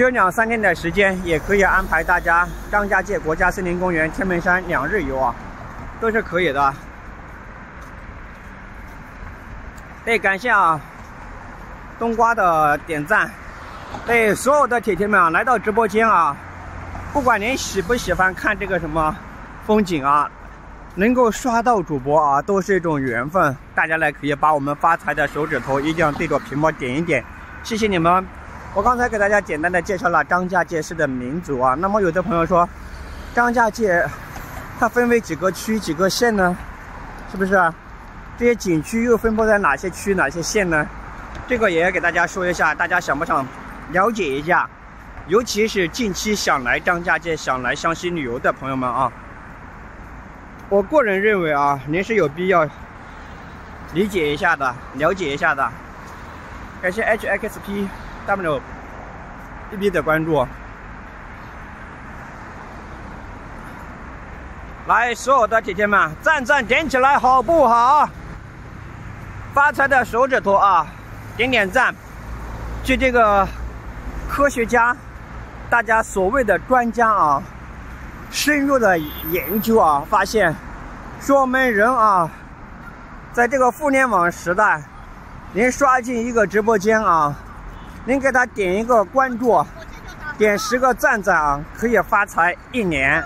只有2、3天的时间，也可以安排大家张家界国家森林公园、天门山2日游啊，都是可以的。对，感谢啊冬瓜的点赞。对所有的铁铁们啊，来到直播间啊，不管您喜不喜欢看这个什么风景啊，能够刷到主播啊，都是一种缘分。大家来可以把我们发财的手指头一定要对着屏幕点一点，谢谢你们。 我刚才给大家简单的介绍了张家界市的民族啊，那么有的朋友说，张家界它分为几个区、几个县呢？是不是啊？这些景区又分布在哪些区、哪些县呢？这个也给大家说一下，大家想不想了解一下？尤其是近期想来张家界、想来湘西旅游的朋友们啊，我个人认为啊，您是有必要理解一下的、了解一下的。感谢 HXPW 的关注，来，所有的铁铁们，赞赞点起来，好不好？发财的手指头啊，点点赞。据这个科学家，大家所谓的专家啊，深入的研究啊，发现说我们人啊，在这个互联网时代，您刷进一个直播间啊。 您给他点一个关注，点10个赞啊，可以发财1年。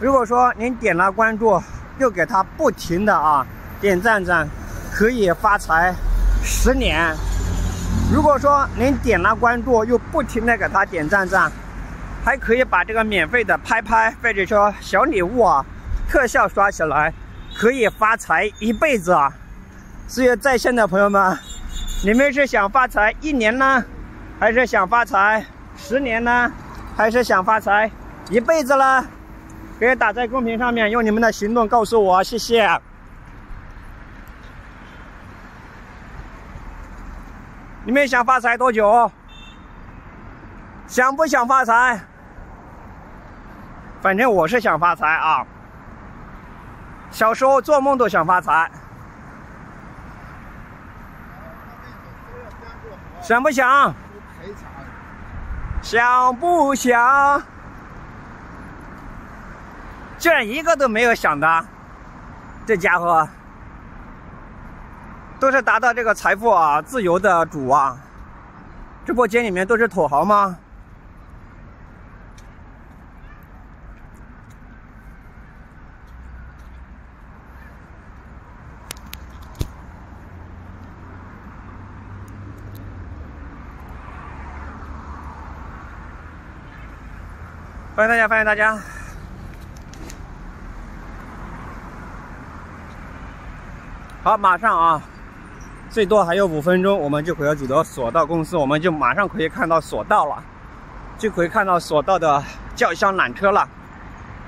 如果说您点了关注，又给他不停的啊点赞，可以发财10年。如果说您点了关注，又不停的给他点赞，还可以把这个免费的拍拍或者说小礼物啊特效刷起来，可以发财1辈子啊。所以在线的朋友们。 你们是想发财1年呢，还是想发财10年呢，还是想发财1辈子呢？可以打在公屏上面，用你们的行动告诉我，谢谢。你们想发财多久？想不想发财？反正我是想发财啊，小时候做梦都想发财。 想不想？想不想？居然一个都没有想的，这家伙都是达到这个财富啊、自由的主啊！直播间里面都是土豪吗？欢迎大家，欢迎大家！好，马上啊，最多还有5分钟，我们就可以走到索道公司，我们就马上可以看到索道了，就可以看到索道的轿厢缆车了。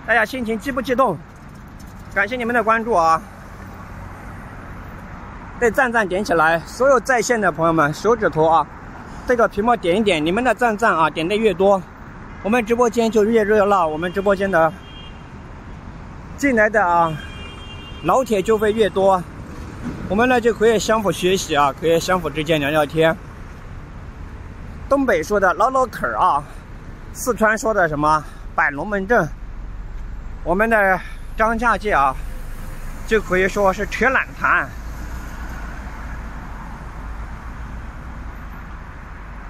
大家心情激不激动？感谢你们的关注啊！对，赞点起来，所有在线的朋友们，手指头啊，对着屏幕点一点，你们的赞啊，点的越多。 我们直播间就越热闹，我们直播间的进来的啊老铁就会越多，我们呢就可以相互学习啊，可以相互之间聊聊天。东北说的唠嗑啊，四川说的什么摆龙门阵，我们的张家界啊就可以说是扯懒谈。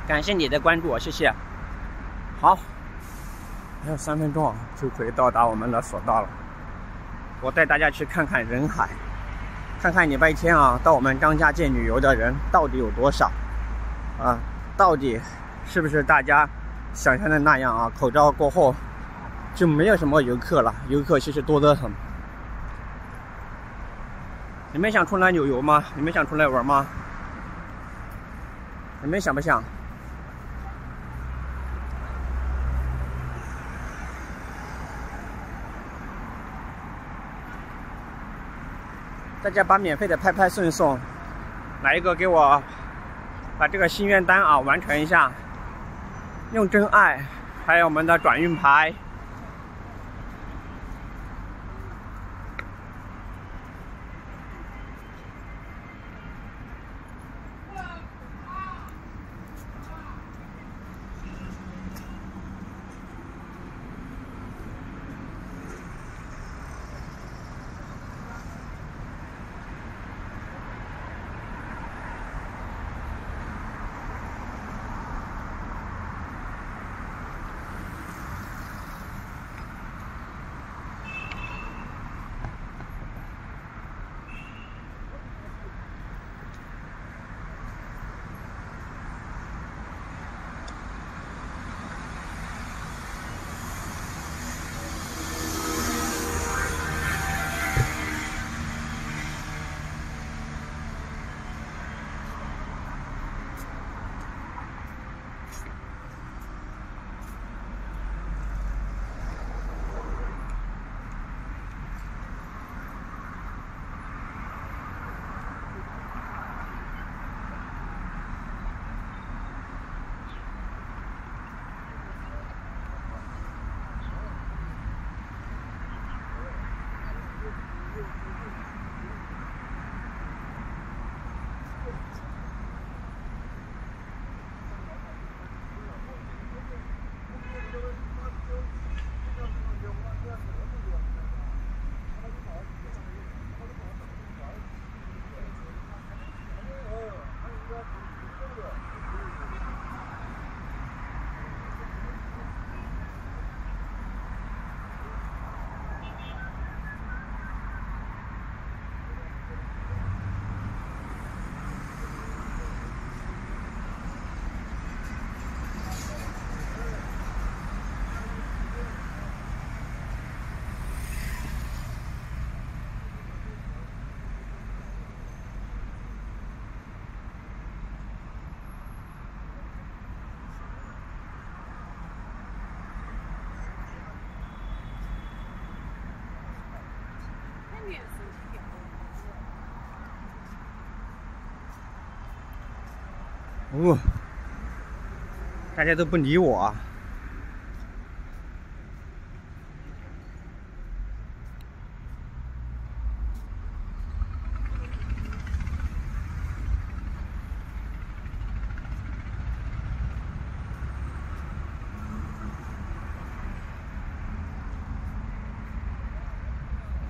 感谢你的关注，谢谢。好。 还有3分钟啊，就可以到达我们的索道了。我带大家去看看人海，看看礼拜天啊，到我们张家界旅游的人到底有多少啊？到底是不是大家想象的那样啊？口罩过后就没有什么游客了，游客其实多得很。你们想出来旅游吗？你们想出来玩吗？你们想不想？ 大家把免费的拍拍送，来一个给我，把这个心愿单啊完成一下，用真爱，还有我们的转运牌。哦，大家都不理我。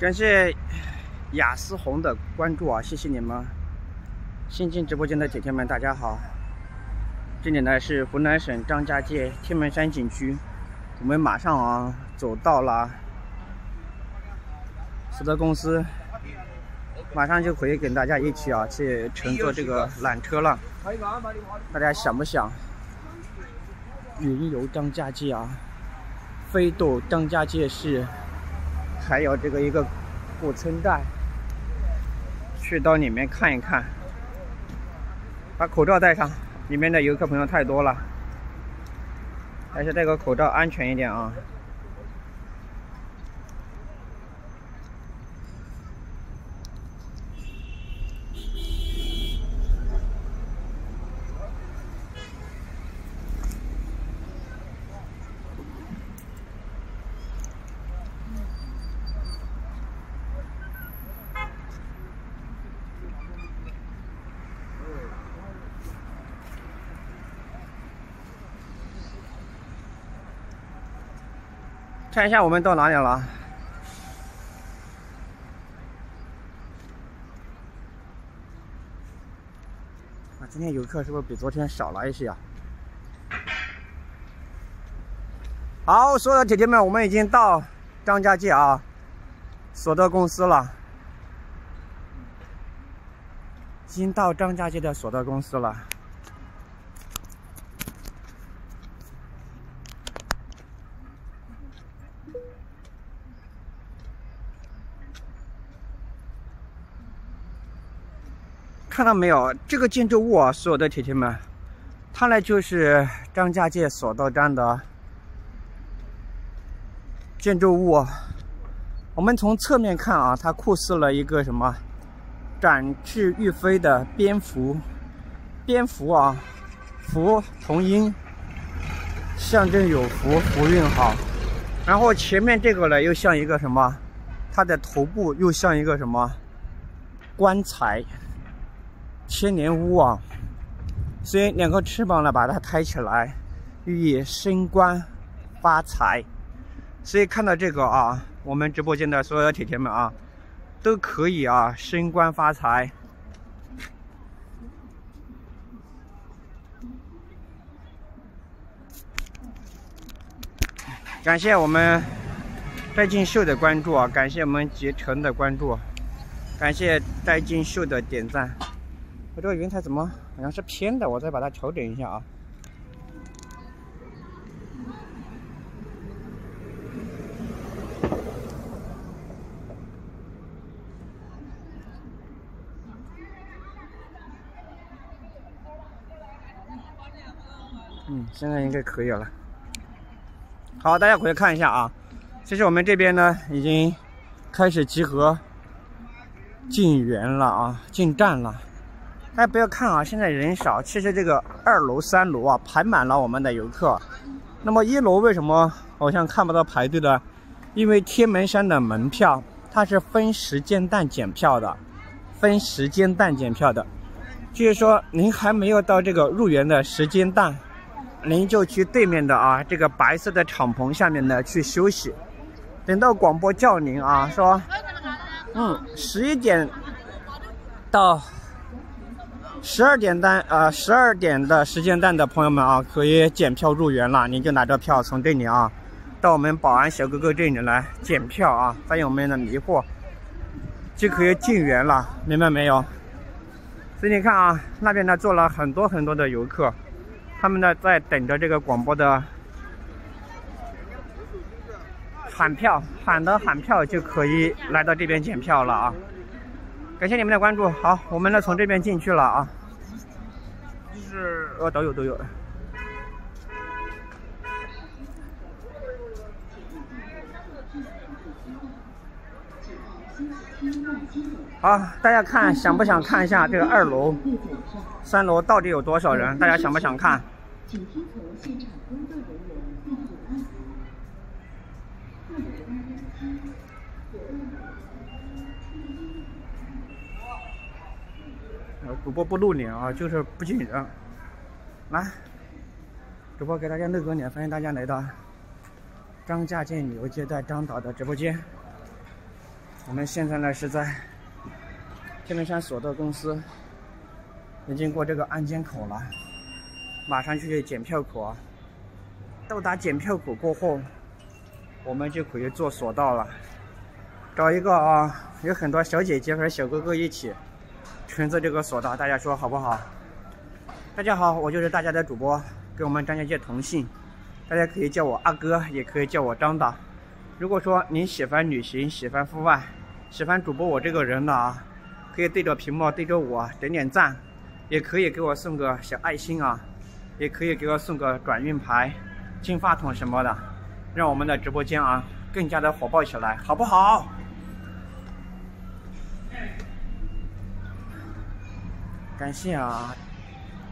感谢雅思红的关注啊，谢谢你们！新进直播间的铁铁们，大家好！这里呢是湖南省张家界天门山景区，我们马上啊走到了福特公司，马上就可以跟大家一起啊去乘坐这个缆车了。大家想不想云游张家界啊？飞渡张家界市。 还有这个一个古村寨，去到里面看一看。把口罩戴上，里面的游客朋友太多了，还是戴个口罩安全一点啊。看一下我们到哪里了？啊，今天游客是不是比昨天少了一些啊？好，所有的铁铁们，我们已经到张家界啊，索德公司了，已经到张家界的索德公司了。 看到没有，这个建筑物啊，所有的铁铁们，它呢就是张家界索道站的建筑物。我们从侧面看啊，它酷似了一个什么展翅欲飞的蝙蝠，蝙蝠啊，福同音，象征有福，福运好。然后前面这个呢，又像一个什么，它的头部又像一个什么棺材。 千年屋啊，所以两个翅膀呢，把它抬起来，寓意升官发财。所以看到这个啊，我们直播间的所有的铁铁们啊，都可以啊升官发财。感谢我们戴进秀的关注啊，感谢我们杰成的关注，感谢戴进秀的点赞。 我这个云台怎么好像是偏的？我再把它调整一下啊。嗯，现在应该可以了。好，大家回去看一下啊。其实我们这边呢已经开始集合进园了啊，进站了。 大家不要看啊，现在人少。其实这个2楼、3楼啊，排满了我们的游客。那么1楼为什么好像看不到排队的？因为天门山的门票它是分时间段检票的，分时间段检票的，就是说您还没有到这个入园的时间段，您就去对面的啊这个白色的敞篷下面呢去休息。等到广播叫您啊，说，11点到。 12点的时间段的朋友们啊，可以检票入园了。您就拿着票从这里啊，到我们保安小哥哥这里来检票啊，发现我们的迷惑，就可以进园了，明白没有？所以你看啊，那边呢坐了很多的游客，他们呢在等着这个广播的喊票，喊票就可以来到这边检票了啊。 感谢你们的关注，好，我们呢从这边进去了啊，就是都有。好，大家看想不想看一下这个二楼、三楼到底有多少人？大家想不想看？主播不露脸啊，就是不进人。来，主播给大家露个脸，欢迎大家来到张家界旅游接待张导的直播间。我们现在呢是在天门山索道公司，已经过这个安检口了，马上去检票口。到达检票口过后，我们就可以坐索道了。找一个啊，有很多小姐姐和小哥哥一起。 乘坐这个索道，大家说好不好？大家好，我就是大家的主播，跟我们张家界同姓，大家可以叫我阿哥，也可以叫我张导。如果说您喜欢旅行、喜欢户外、喜欢主播我这个人的啊，可以对着屏幕、对着我点点赞，也可以给我送个小爱心啊，也可以给我送个转运牌、金话筒什么的，让我们的直播间啊更加的火爆起来，好不好？ 感谢啊，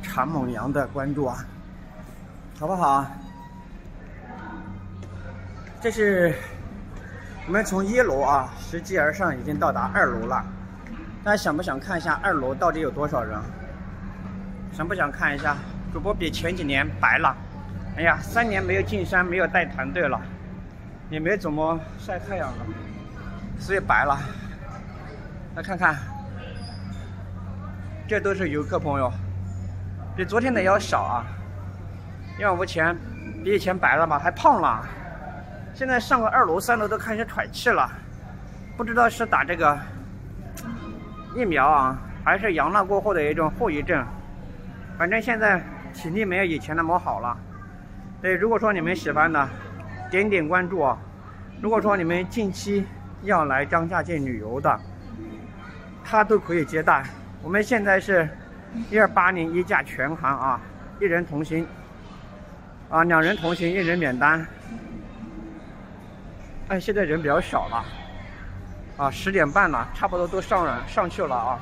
常猛阳的关注啊，好不好？这是我们从一楼啊，拾级而上，已经到达二楼了。大家想不想看一下二楼到底有多少人？想不想看一下？主播比前几年白了，哎呀，3年没有进山，没有带团队了，也没怎么晒太阳了，所以白了。来看看。 这都是游客朋友，比昨天的要少啊，因为我前比以前白了嘛，还胖了，现在上个2楼、3楼都开始喘气了，不知道是打这个疫苗啊，还是阳了过后的一种后遗症，反正现在体力没有以前那么好了。所以如果说你们喜欢的，点点关注啊。如果说你们近期要来张家界旅游的，他都可以接待。 我们现在是1280一价全含啊，一人同行啊，2人同行，1人免单。哎，现在人比较少了啊，10点半了，差不多都上去了啊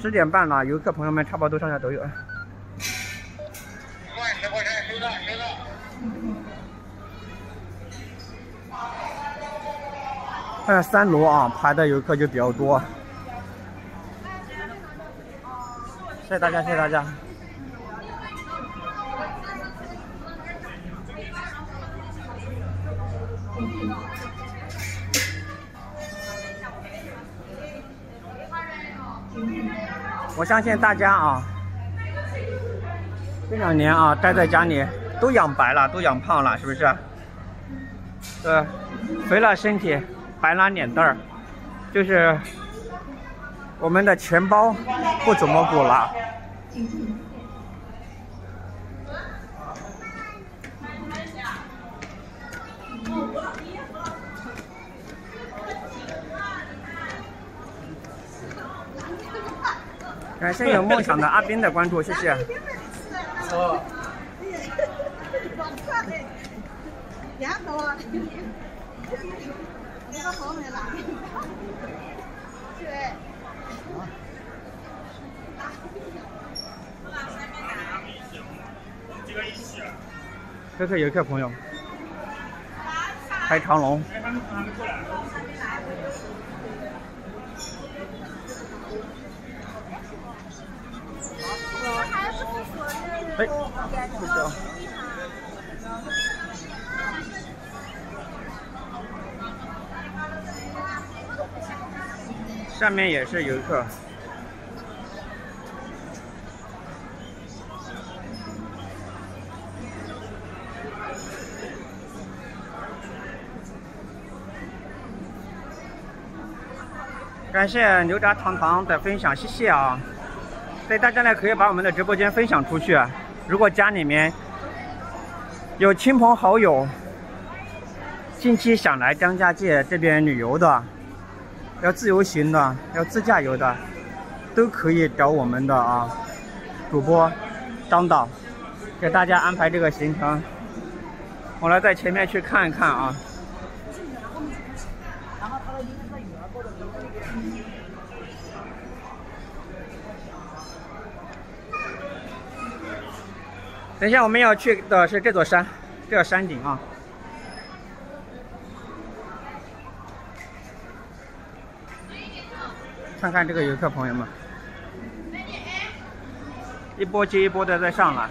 ，10点半了，游客朋友们差不多都上下都有。10块10块钱收到，收到。3楼啊，排的游客就比较多。 谢谢大家，谢谢大家。我相信大家啊，这2年啊待在家里都养白了，都养胖了，是不是？对，肥了身体，白了脸蛋儿，就是。 我们的钱包不怎么鼓了。感谢有梦想的阿斌的关注，谢谢。哦。这是游客朋友，排长龙。哎，不行。下面也是游客。 感谢牛轧糖糖的分享，谢谢啊！所以大家呢可以把我们的直播间分享出去。如果家里面有亲朋好友，近期想来张家界这边旅游的，要自由行的，要自驾游的，都可以找我们的啊主播张导，给大家安排这个行程。我来在前面去看一看啊。等一下我们要去的是这座山，这个山顶啊。 看看这个游客朋友们，一波接一波的在上来。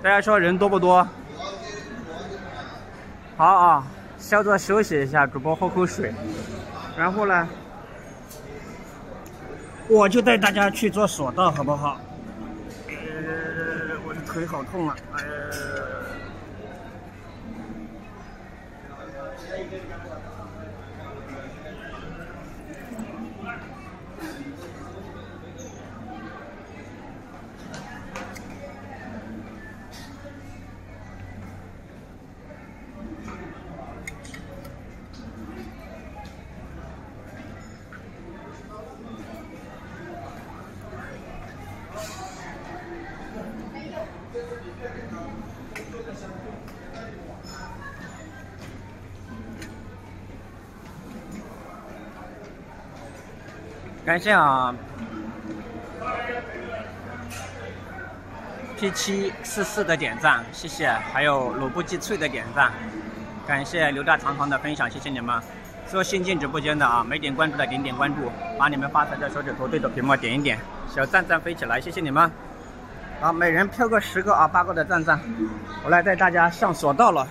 大家说人多不多？好啊，稍作休息一下，主播喝口水。然后呢，我就带大家去做索道，好不好？我的腿好痛啊！感谢啊 ，P744的点赞，谢谢，还有鲁不忌翠的点赞，感谢刘大长长的分享，谢谢你们。所有新进直播间的啊，没点关注的点点关注，把你们发财的手指头对着屏幕点一点，小赞赞飞起来，谢谢你们。啊，每人飘个10个啊，8个的赞赞，我来带大家上索道了。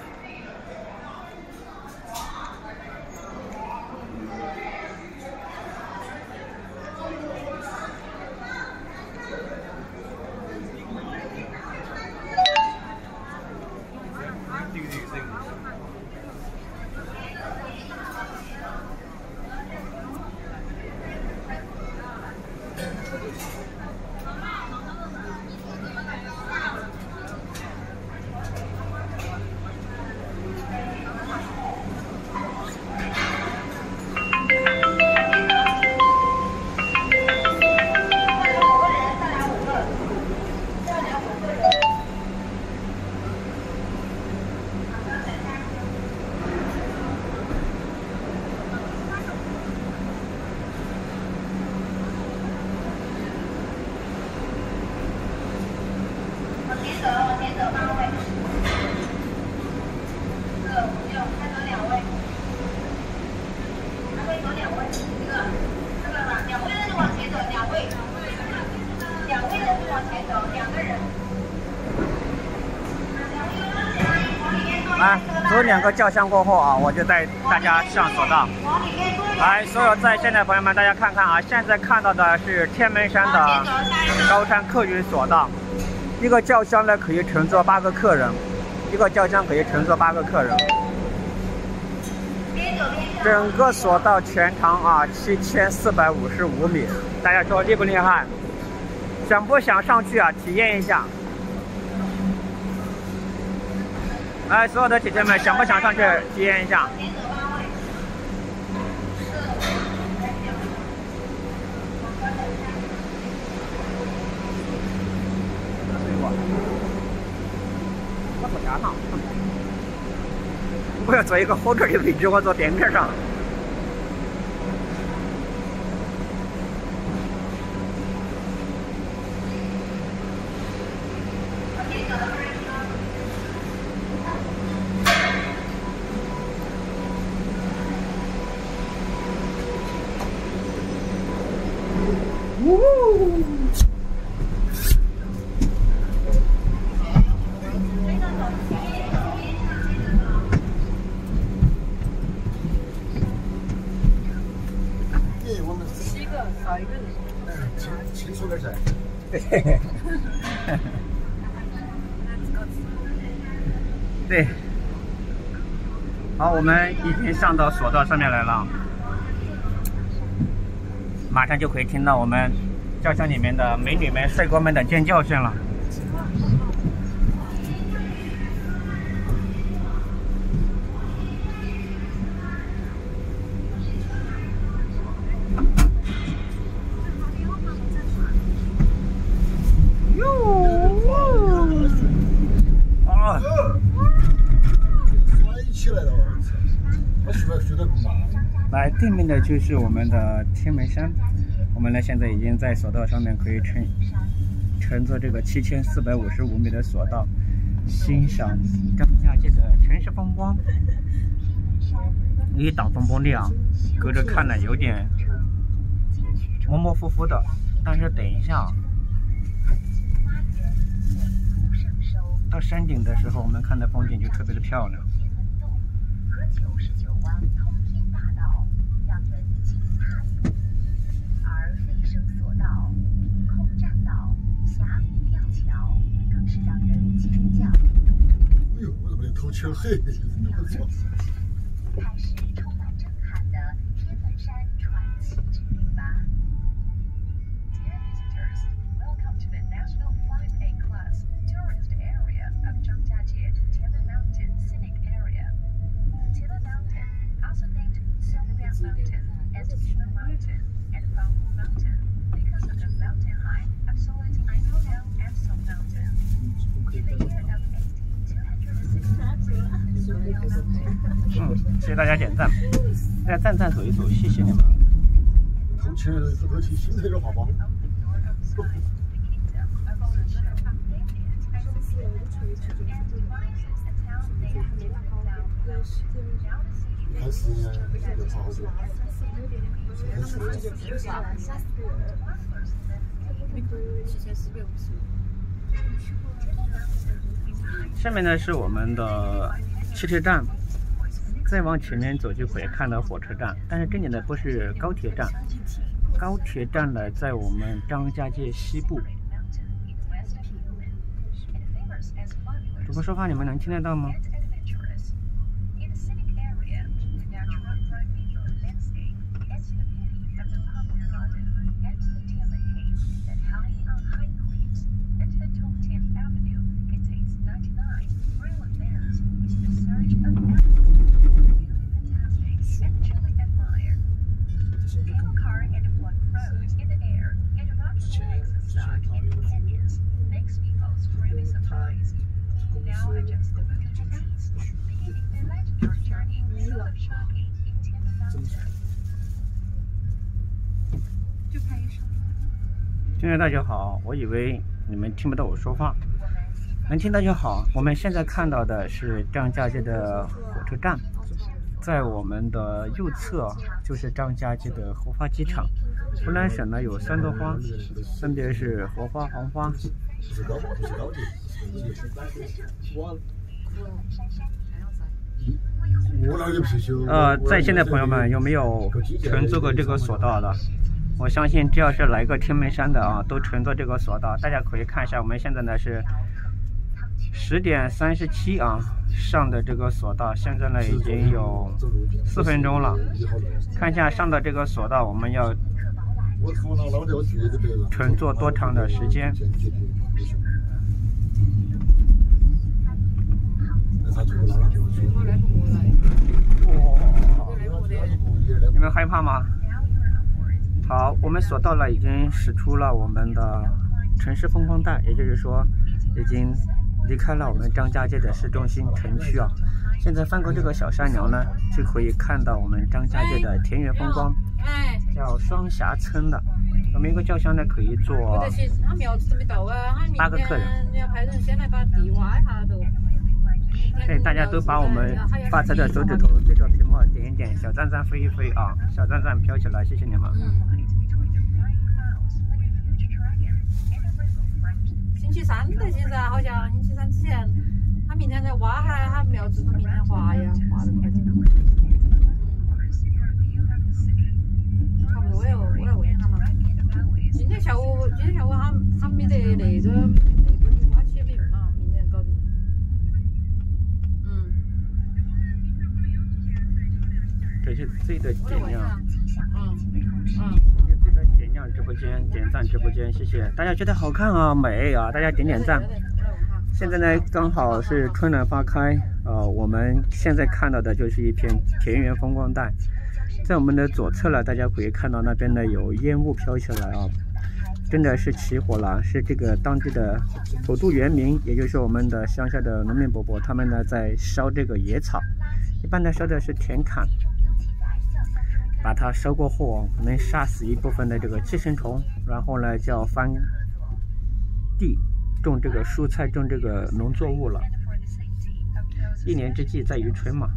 两个轿厢过后啊，我就带大家上索道。来，所有在线的朋友们，大家看看啊，现在看到的是天门山的高山客运索道，一个轿厢呢可以乘坐8个客人，一个轿厢可以乘坐8个客人。整个索道全长啊7455米，大家说厉不厉害？想不想上去啊？体验一下。 哎，所有的姐姐们，想不想上去体验一下？我走啥上？我要做一个后腿的位置，我坐电车上。 对，好，我们已经上到索道上面来了，马上就可以听到我们叫上你们的美女们、帅哥们的尖叫声了。啊！摔起来了！我去，我绝对不骂。来，对面的就是我们的天门山。 我们呢，现在已经在索道上面可以乘坐这个7455米的索道，欣赏张家界的城市风光。一挡风玻璃啊，隔着看呢有点模模糊糊的，但是等一下到山顶的时候，我们看的风景就特别的漂亮。 偷气儿嘿！我操！看是充满震撼的天门山传奇之旅吧。Dear visitors, welcome to the National 5A Class Tourist Area of Zhangjiajie Tianmen Mountain Scenic Area. Tianmen Mountain, also named Songyan Mountain and Tianmen Mountain and Banghu Mountain, because of the mountain height of solid iron down at Song Mountain. In the year of 谢谢大家点赞，大家赞赞走一走，谢谢你们。下面呢是我们的汽车站，再往前面走就可以看到火车站，但是这里呢不是高铁站，高铁站呢在我们张家界西部。主播说话你们能听得到吗？听得到就好，我以为你们听不到我说话，能听到就好。我们现在看到的是张家界的火车站，在我们的右侧就是张家界的荷花机场。湖南省呢有3朵花，分别是荷花、黄花。 在线的朋友们有没有乘坐过这个索道的？我相信只要是来个天门山的啊，都乘坐这个索道。大家可以看一下，我们现在呢是10:37啊上的这个索道，现在呢已经有4分钟了。看一下上的这个索道，我们要乘坐多长的时间？ 你们害怕吗？好，我们索道呢已经驶出了我们的城市风光带，也就是说，已经离开了我们张家界的市中心城区啊。现在翻过这个小山梁呢，就可以看到我们张家界的田园风光，叫双峡村的。我们一个轿厢呢可以坐8个客人。 对，大家都把我们发财的手指头对着屏幕点一点，小赞赞飞一飞啊，小赞赞飘起来，谢谢你们。星期3的现在好像星期3之前，他明天在挖哈，他苗子他明天挖呀，挖的快点。差不多哟，我来问他嘛。今天下午他没得那个女娲起名嘛，明天搞定。 这是自己的点亮，这边点亮上直播间，点赞直播间，谢谢大家觉得好看啊、美啊，大家点点赞。现在呢，刚好是春暖花开啊、我们现在看到的就是一片田园风光带，在我们的左侧呢，大家可以看到那边呢有烟雾飘起来啊，真的是起火了，是这个当地的土著原民，也就是我们的乡下的农民伯伯，他们呢在烧这个野草，一般呢烧的是田坎。 把它烧过后，能杀死一部分的这个寄生虫，然后呢，就要翻地种这个蔬菜，种这个农作物了。一年之计在于春嘛。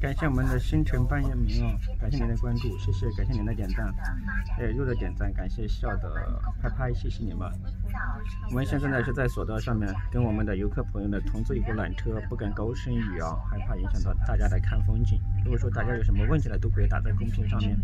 感谢我们的星辰半夜明啊，感谢您的关注，谢谢，感谢您的点赞，肉的点赞，感谢笑的拍拍，谢谢你们。我们现在呢是在索道上面跟我们的游客朋友呢同坐一部缆车，不敢高声语啊，害怕影响到大家来看风景。如果说大家有什么问题呢，都可以打在公屏上面。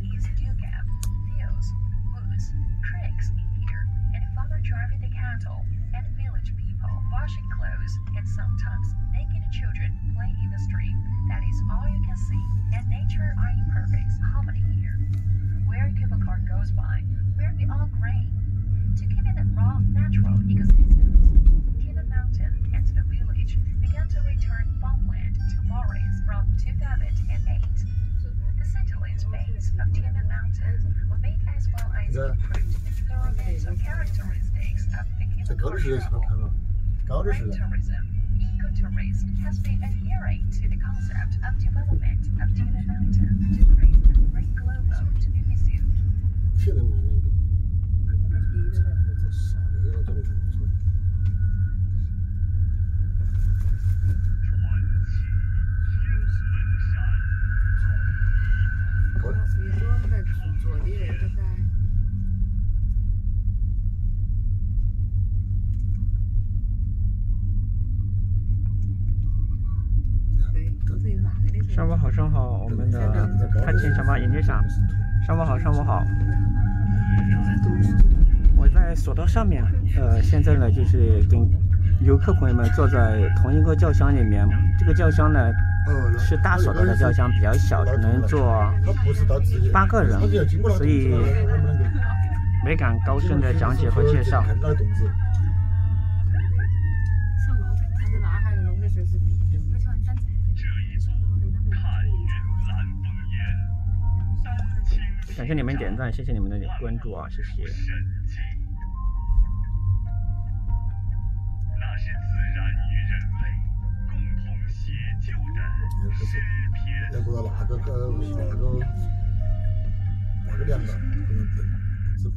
上午好，上午好，我们的看见什么眼镜上，上午好，上午好。我在索道上面，现在呢就是跟游客朋友们坐在同一个轿厢里面，这个轿厢呢。 是大索道的轿厢，比较小，只能坐8个人，所以没敢高声的讲解和介绍。感谢你们点赞，谢谢你们的关注啊，谢谢。那是自然与人类。 旧的诗篇，也不知道哪个亮的，不能自跑。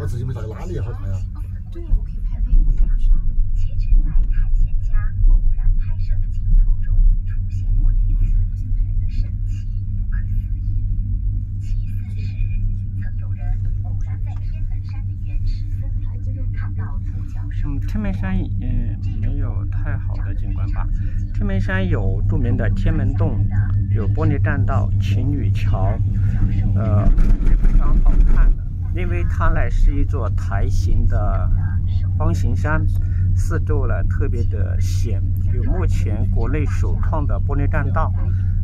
我自己没打哪里也好看呀。对，我可以拍微博上。截止在探险家偶然拍摄的镜头中出现过一次，神奇不可思议。其次是，曾有人偶然在天门山的原始森林看到独角兽。天门山没有太好的景观吧？天门山有著名的天门洞，有玻璃栈道、情侣桥，是非常好看的。 因为它呢是一座台形的方形山，四周呢特别的险，有目前国内首创的玻璃栈道，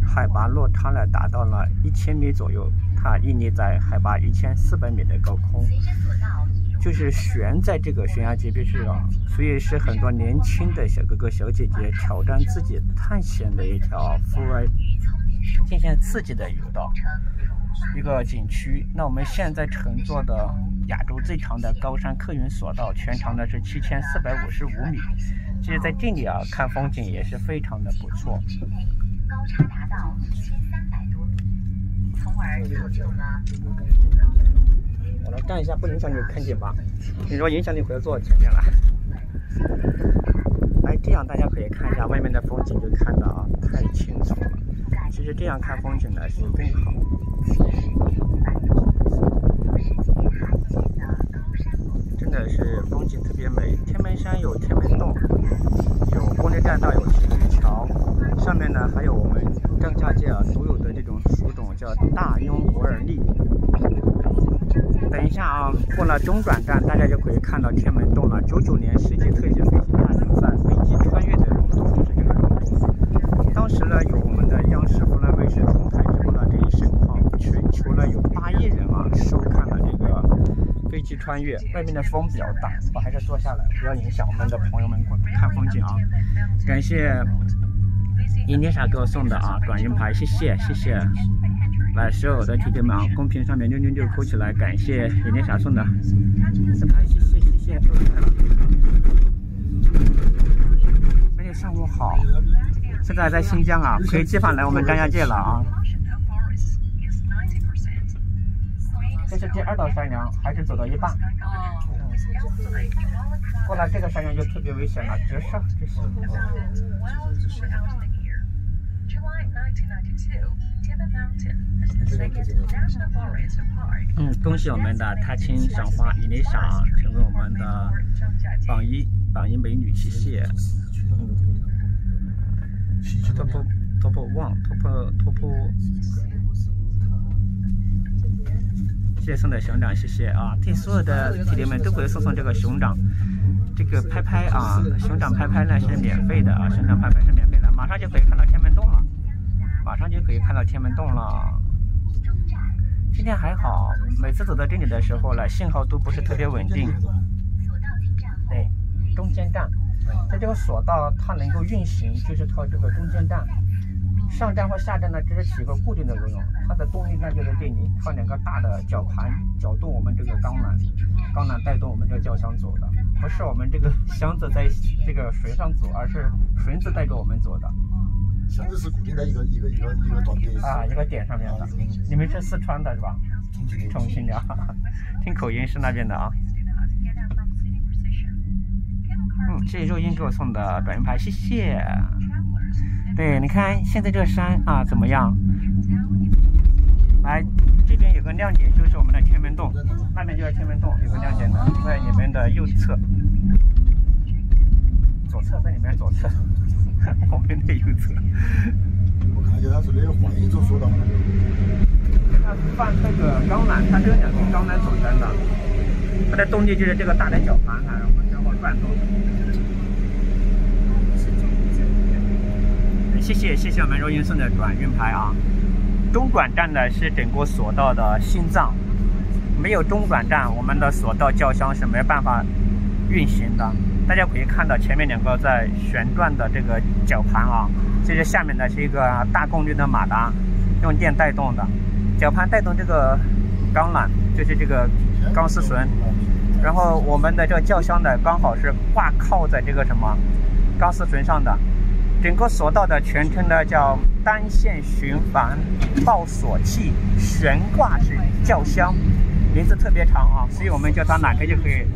海拔落差呢达到了1000米左右，它屹立在海拔1400米的高空，就是悬在这个悬崖峭壁上，所以是很多年轻的小哥哥小姐姐挑战自己探险的一条富外惊险刺激的游道。 一个景区，那我们现在乘坐的亚洲最长的高山客运索道，全长呢是7455米。其实在这里啊，看风景也是非常的不错。高差达到1300多米，从而造就了。我来站一下，不影响你看景吧。你说影响你，回来坐我前面来。哎，这样大家可以看一下外面的风景，就看得啊太清楚了。其实这样看风景呢是更好。 真的是风景特别美。天门山有天门洞，有玻璃栈道，有情侣桥，上面呢还有我们张家界独有的这种树种，叫大雍博尔栎。等一下啊，过了中转站，大家就可以看到天门洞了。99年世界特级飞行大竞赛飞机穿越的溶洞就是这个溶洞。当时呢，有我们的央视湖南卫视同台直播了这一盛况。 全球呢有8亿人啊，收看了这个飞机穿越。外面的风比较大，我还是坐下来，不要影响我们的朋友们看风景啊。感谢伊丽莎给我送的啊转运牌，谢谢谢谢。来，所有的铁铁们啊，公屏上面666扣起来，感谢伊丽莎送的转牌，谢谢谢谢，收起来了。美女上午好，现在在新疆啊，可以寄放来我们张家界了啊。 这是第2道山梁，还是走到一半？过了这个山梁就特别危险了，直上这是。恭喜我们的踏青赏花伊丽莎成为我们的榜一美女，谢谢。Top one，Top。谢谢送的熊掌，谢谢啊！对所有的弟弟们都会送这个熊掌，这个拍拍啊，熊掌拍拍呢是免费的啊，熊掌拍拍是免费的，马上就可以看到天门洞了，马上就可以看到天门洞了。今天还好，每次走到这里的时候呢，信号都不是特别稳定。对，中间站，在这个索道它能够运行，就是靠这个中间站。 上站或下站呢，只是起个固定的作用，它的动力呢就是给你靠两个大的绞盘绞动我们这个钢缆，钢缆带动我们这个轿厢走的，不是我们这个箱子在这个绳上走，而是绳子带着我们走的。箱子是固定在一个短点啊，一个点上面的。你们是四川的是吧？重庆的，听口音是那边的啊。嗯，谢谢肉音给我送的转运牌，谢谢。 对，你看现在这个山啊怎么样？来，这边有个亮点，就是我们的天门洞，那边就是天门洞，有个亮点的，在你们的右侧，左侧，在你们左侧，我们的右侧。我看见他是那换一种说道。他放那个钢缆，它是有两根钢缆走山的，它的动力就是这个大的绞盘，然后转动。 谢谢我们肉音送的转运牌啊！中转站呢是整个索道的心脏，没有中转站，我们的索道轿厢是没办法运行的。大家可以看到前面两个在旋转的这个绞盘啊，这是下面的是一个大功率的马达，用电带动的，绞盘带动这个钢缆，就是这个钢丝绳。然后我们的这个轿厢呢，刚好是挂靠在这个什么钢丝绳上的。 整个索道的全称呢叫单线循环抱索器悬挂式轿厢，名字特别长啊，所以我们叫它缆车就可以。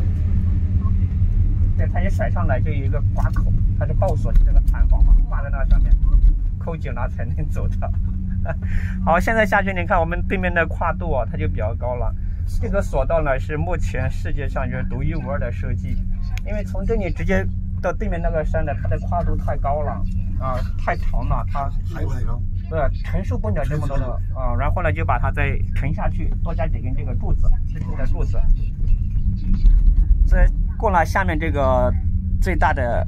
对，它一甩上来就有一个挂口，它是抱索器这个弹簧嘛，挂在那上面，扣紧了才能走的。好，现在下去你看我们对面的跨度啊，它就比较高了。这个索道呢是目前世界上就是独一无二的设计，因为从这里直接。 到对面那个山呢，它的跨度太高了啊，太长了，它承受不了这么多的啊。然后呢，就把它再沉下去，多加几根这个柱子，支撑的柱子。再过了下面这个最大的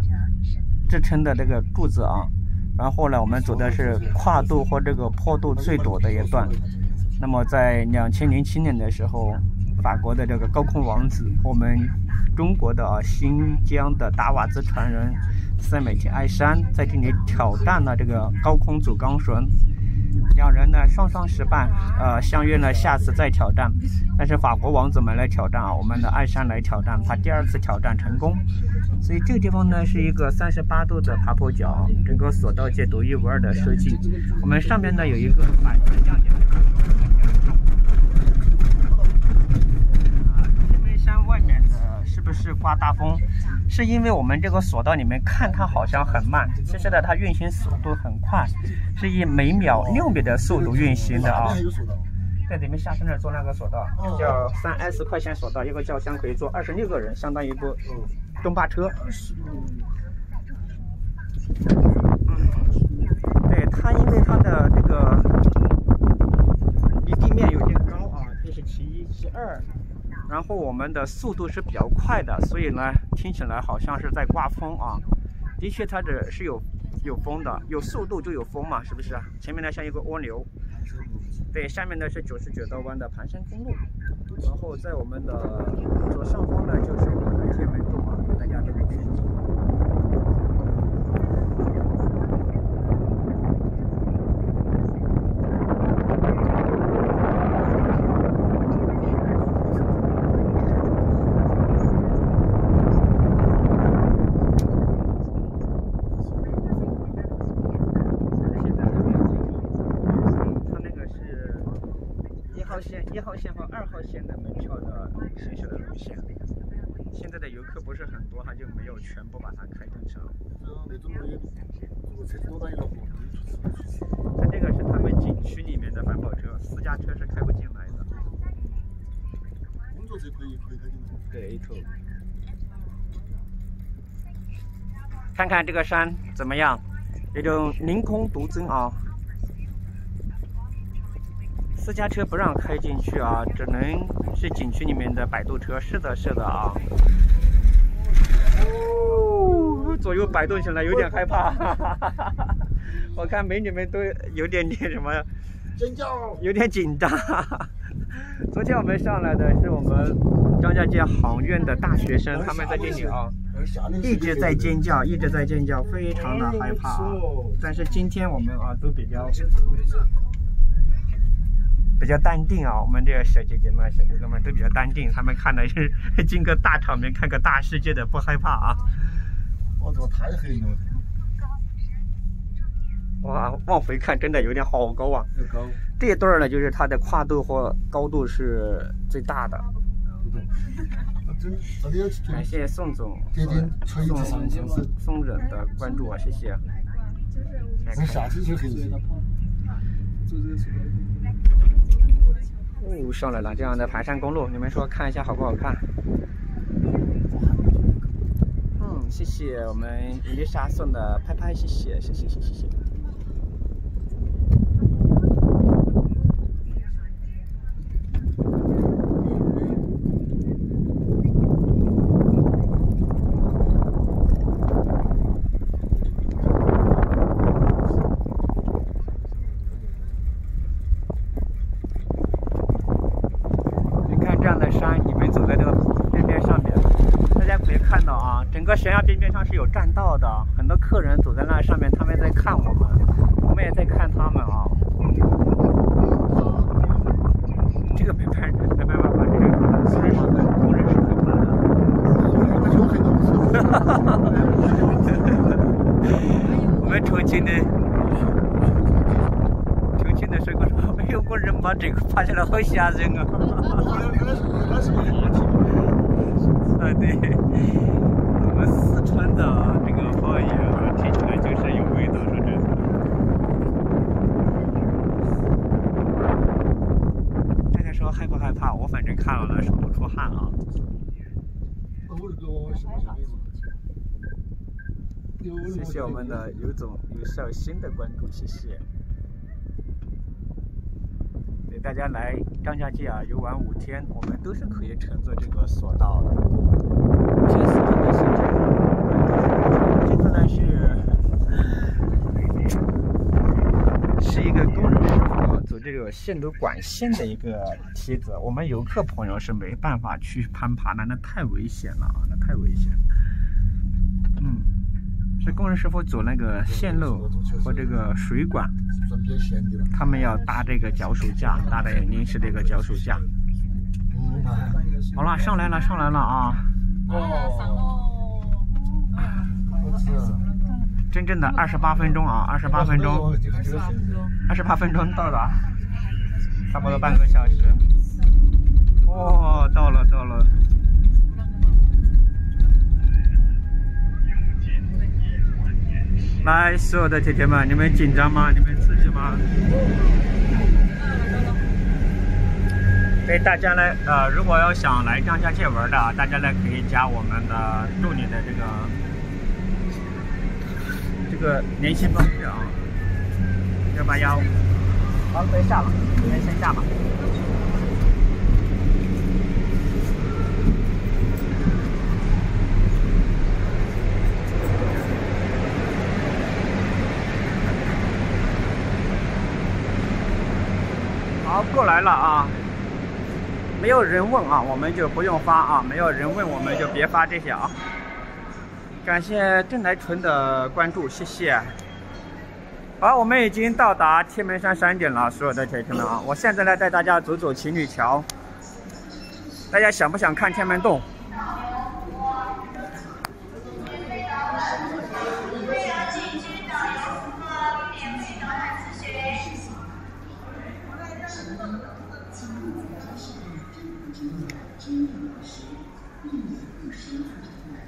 支撑的这个柱子啊，然后呢，我们走的是跨度和这个坡度最陡的一段。那么在2007年的时候，法国的这个高空王子我们。 中国的新疆的达瓦孜传人赛美提艾山在这里挑战了这个高空走钢绳，两人呢双双失败，相约呢下次再挑战。但是法国王子们来挑战啊，我们的艾山来挑战，他第二次挑战成功。所以这个地方呢是一个38度的爬坡角，整个索道界独一无二的设计。我们上面呢有一个白色的亮点。 是不是刮大风？是因为我们这个索道里面看它好像很慢，其实呢它运行速度很快，是以每秒6米的速度运行的啊。在你们下山那坐那个索道叫3S 快线索道，一个轿厢可以坐26个人，相当于一部中巴车。对它，因为它的这个离地面有点高啊，这是其一，其二。 然后我们的速度是比较快的，所以呢，听起来好像是在刮风啊。的确，它这是有风的，有速度就有风嘛，是不是？前面呢像一个蜗牛，对，下面呢是99道弯的盘山公路，然后在我们的左上方呢就是我们的天门洞啊，给大家这个取景。1号线和2号线的门票的行驶的路线，现在的游客不是很多，他就没有全部把它开通上。它这个是他们景区里面的环保车，私家车是开不进来的。工作车可以开进来。对，头。看看这个山怎么样，有种凌空独尊啊。私家车不让开进去啊，只能是景区里面的摆渡车。是的，是的啊。哦，左右摆动起来有点害怕。我看美女们都有点什么，有点紧张。昨天我们上来的是我们张家界航院的大学生，他们在这里啊。 一直在尖叫，一直在尖叫，非常的害怕啊！但是今天我们啊都比较淡定啊，我们这小姐姐们、小哥哥们都比较淡定，他们看的是经过大场面、看个大世界的，不害怕啊！我操，太黑了！哇，往回看真的有点好高啊！高。这一段呢，就是它的跨度和高度是最大的。 感谢宋总、宋总的关注啊，谢谢。哦，上来了，这样的盘山公路，你们说看一下好不好看？嗯，谢谢我们伊丽莎送的拍拍，谢谢，谢谢，谢谢，谢谢。 悬崖边上是有栈道的，很多客人走在那上面，他们在看我们，我们也在看他们啊。这个没拍，没办法，这个私人场的工人是没拍的。我们重庆的水果厂，哎呦，我人把这个拍下来好吓人啊！啊对。 四川的这个方言啊，听起来就是有味道，说真的。大家说害不害怕？我反正看完了手都出汗啊。谢谢我们的尤总有孝心的关注，谢谢。对大家来张家界啊游玩5天，我们都是可以乘坐这个索道的。 是一个工人走这个线路管线的一个梯子，我们游客朋友是没办法去攀爬的，那太危险了啊，那太危险了。嗯，是工人师傅走那个线路和这个水管，他们要搭这个脚手架，搭的临时的一个脚手架。好了，上来了，上来了啊！哦。 真正的28分钟啊，28分钟，28分钟到了，差不多半个小时。哦，到了，到了。来，所有的姐姐们，你们紧张吗？你们刺激吗？对，大家来，如果要想来张家界玩的，大家呢可以加我们的助理的这个。 这个联系方式啊，181，好，可以下了，你们先下吧。好，过来了啊，没有人问啊，我们就不用发啊，没有人问我们就别发这些啊。 感谢郑来纯的关注，谢谢。好，我们已经到达天门山山顶了，所有的铁铁们啊！我现在来带大家走走情侣桥。大家想不想看天门洞？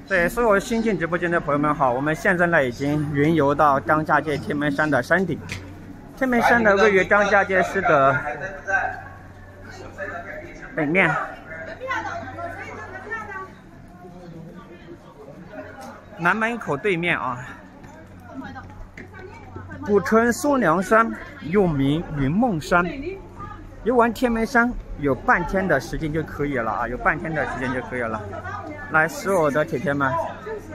对，所有新进直播间的朋友们好，我们现在呢已经云游到张家界天门山的山顶。天门山呢位于张家界市的北面。南门口对面啊。古称松梁山，又名云梦山，游玩天门山有半天的时间就可以了啊，有半天的时间就可以了。来，所有的铁铁们，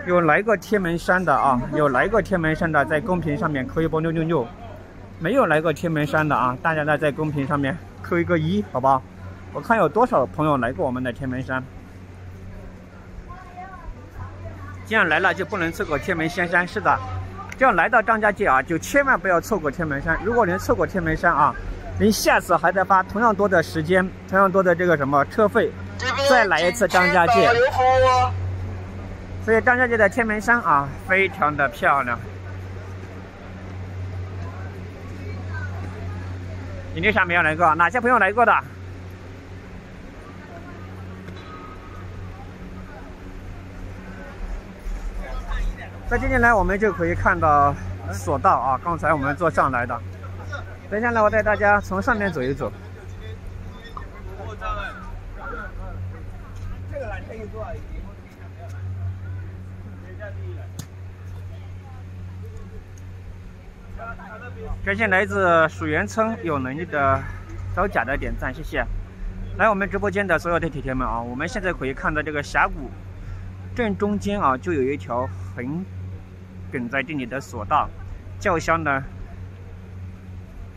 有来过天门山的啊，有来过天门山的，在公屏上面扣一波666；没有来过天门山的啊，大家呢在公屏上面扣一个1，好不好？我看有多少朋友来过我们的天门山。既然来了，就不能错过天门仙山，是的。这样来到张家界啊，就千万不要错过天门山。如果您错过天门山啊，您下次还在花同样多的时间、同样多的这个什么车费，再来一次张家界。所以张家界的天门山啊，非常的漂亮。你为啥没有来过？哪些朋友来过的？在接下来我们就可以看到索道啊，刚才我们坐上来的。等下来我带大家从上面走一走。感谢来自蜀源村有能力的刀甲的点赞，谢谢。来我们直播间的所有的铁铁们啊，我们现在可以看到这个峡谷正中间啊，就有一条横梗在这里的索道，轿厢呢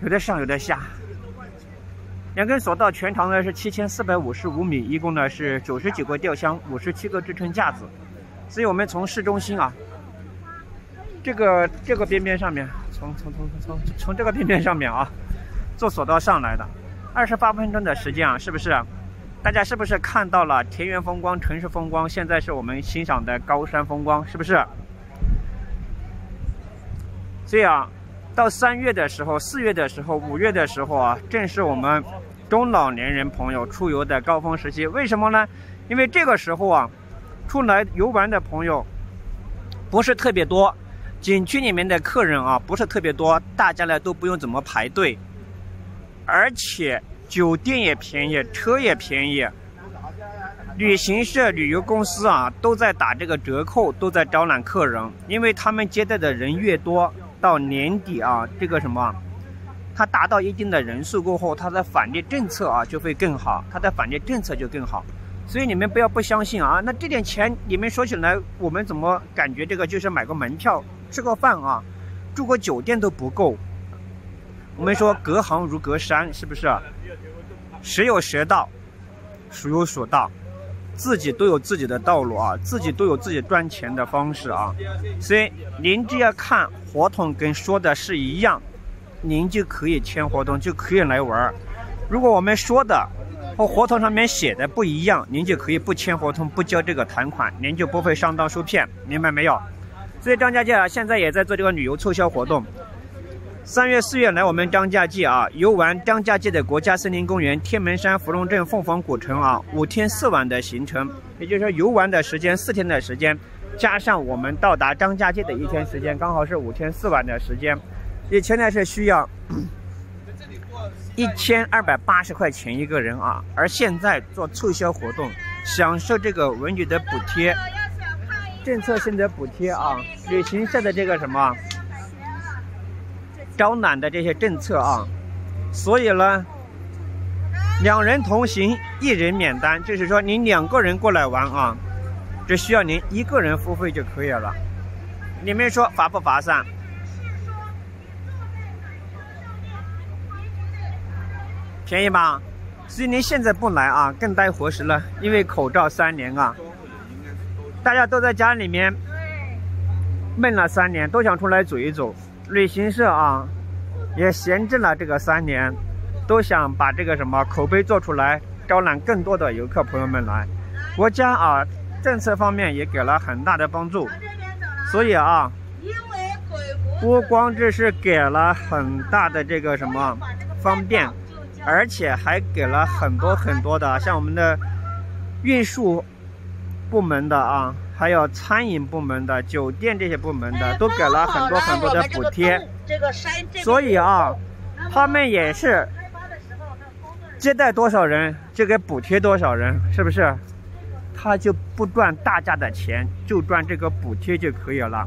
有的上有的下，两根索道全长呢是7455米，一共呢是90几个吊箱，57个支撑架子。所以我们从市中心啊，这个边边上面，从这个边边上面啊，坐索道上来的，28分钟的时间啊，是不是？大家是不是看到了田园风光、城市风光？现在是我们欣赏的高山风光，是不是？所以啊。到3月的时候、4月的时候、5月的时候啊，正是我们中老年人朋友出游的高峰时期。为什么呢？因为这个时候啊，出来游玩的朋友不是特别多，景区里面的客人啊不是特别多，大家呢都不用怎么排队，而且酒店也便宜，车也便宜，旅行社、旅游公司啊都在打这个折扣，都在招揽客人，因为他们接待的人越多。到年底啊，这个什么，它达到一定的人数过后，它的返利政策啊就会更好，它的返利政策就更好。所以你们不要不相信啊，那这点钱你们说起来，我们怎么感觉这个就是买个门票、吃个饭啊、住个酒店都不够？我们说隔行如隔山，是不是？时有时到，孰有孰到。自己都有自己的道路啊，自己都有自己赚钱的方式啊，所以您只要看合同跟说的是一样，您就可以签合同，就可以来玩。如果我们说的和合同上面写的不一样，您就可以不签合同，不交这个谈款，您就不会上当受骗，明白没有？所以张家界啊，现在也在做这个旅游促销活动。3月、4月来我们张家界啊，游玩张家界的国家森林公园、天门山、芙蓉镇、凤凰古城啊，5天4晚的行程，也就是说游玩的时间4天的时间，加上我们到达张家界的1天时间，刚好是5天4晚的时间。以前呢是需要1280块钱一个人啊，而现在做促销活动，享受这个文旅的补贴、政策性的补贴啊，旅行社的这个什么。招揽的这些政策啊，所以呢，2人同行1人免单，就是说您2个人过来玩啊，只需要您1个人付费就可以了。你们说划不划算？便宜吧？所以您现在不来啊，更待何时了？因为口罩3年啊，大家都在家里面闷了3年，都想出来走一走。旅行社啊，也闲置了这个3年，都想把这个什么口碑做出来，招揽更多的游客朋友们来。国家啊，政策方面也给了很大的帮助，所以啊，不光只是给了很大的这个什么方便，而且还给了很多的，像我们的运输部门的啊。还有餐饮部门的、酒店这些部门的，都给了很多的补贴。所以啊，他们也是接待多少人就给补贴多少人，是不是？他就不赚大家的钱，就赚这个补贴就可以了。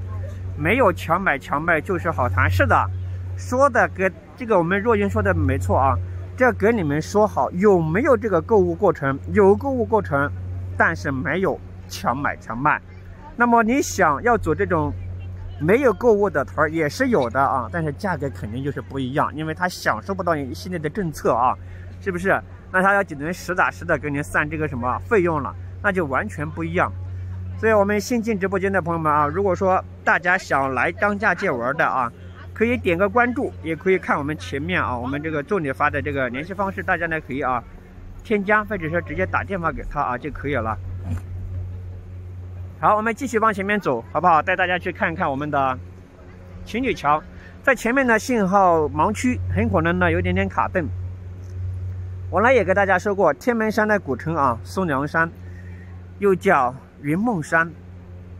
没有强买强卖就是好谈。是的，说的跟这个我们若云说的没错啊。这给你们说好，有没有这个购物过程？有购物过程，但是没有强买强卖。那么你想要走这种没有购物的团也是有的啊，但是价格肯定就是不一样，因为他享受不到你现在的政策啊，是不是？那他要只能实打实的给您算这个什么费用了，那就完全不一样。所以我们新进直播间的朋友们啊，如果说大家想来张家界玩的啊，可以点个关注，也可以看我们前面啊，我们这个助理发的这个联系方式，大家呢可以啊添加，或者说直接打电话给他啊就可以了。好，我们继续往前面走，好不好？带大家去看一看我们的情侣桥，在前面呢信号盲区，很可能呢有点点卡顿。我呢也给大家说过，天门山的古城啊，松凉山，又叫云梦山，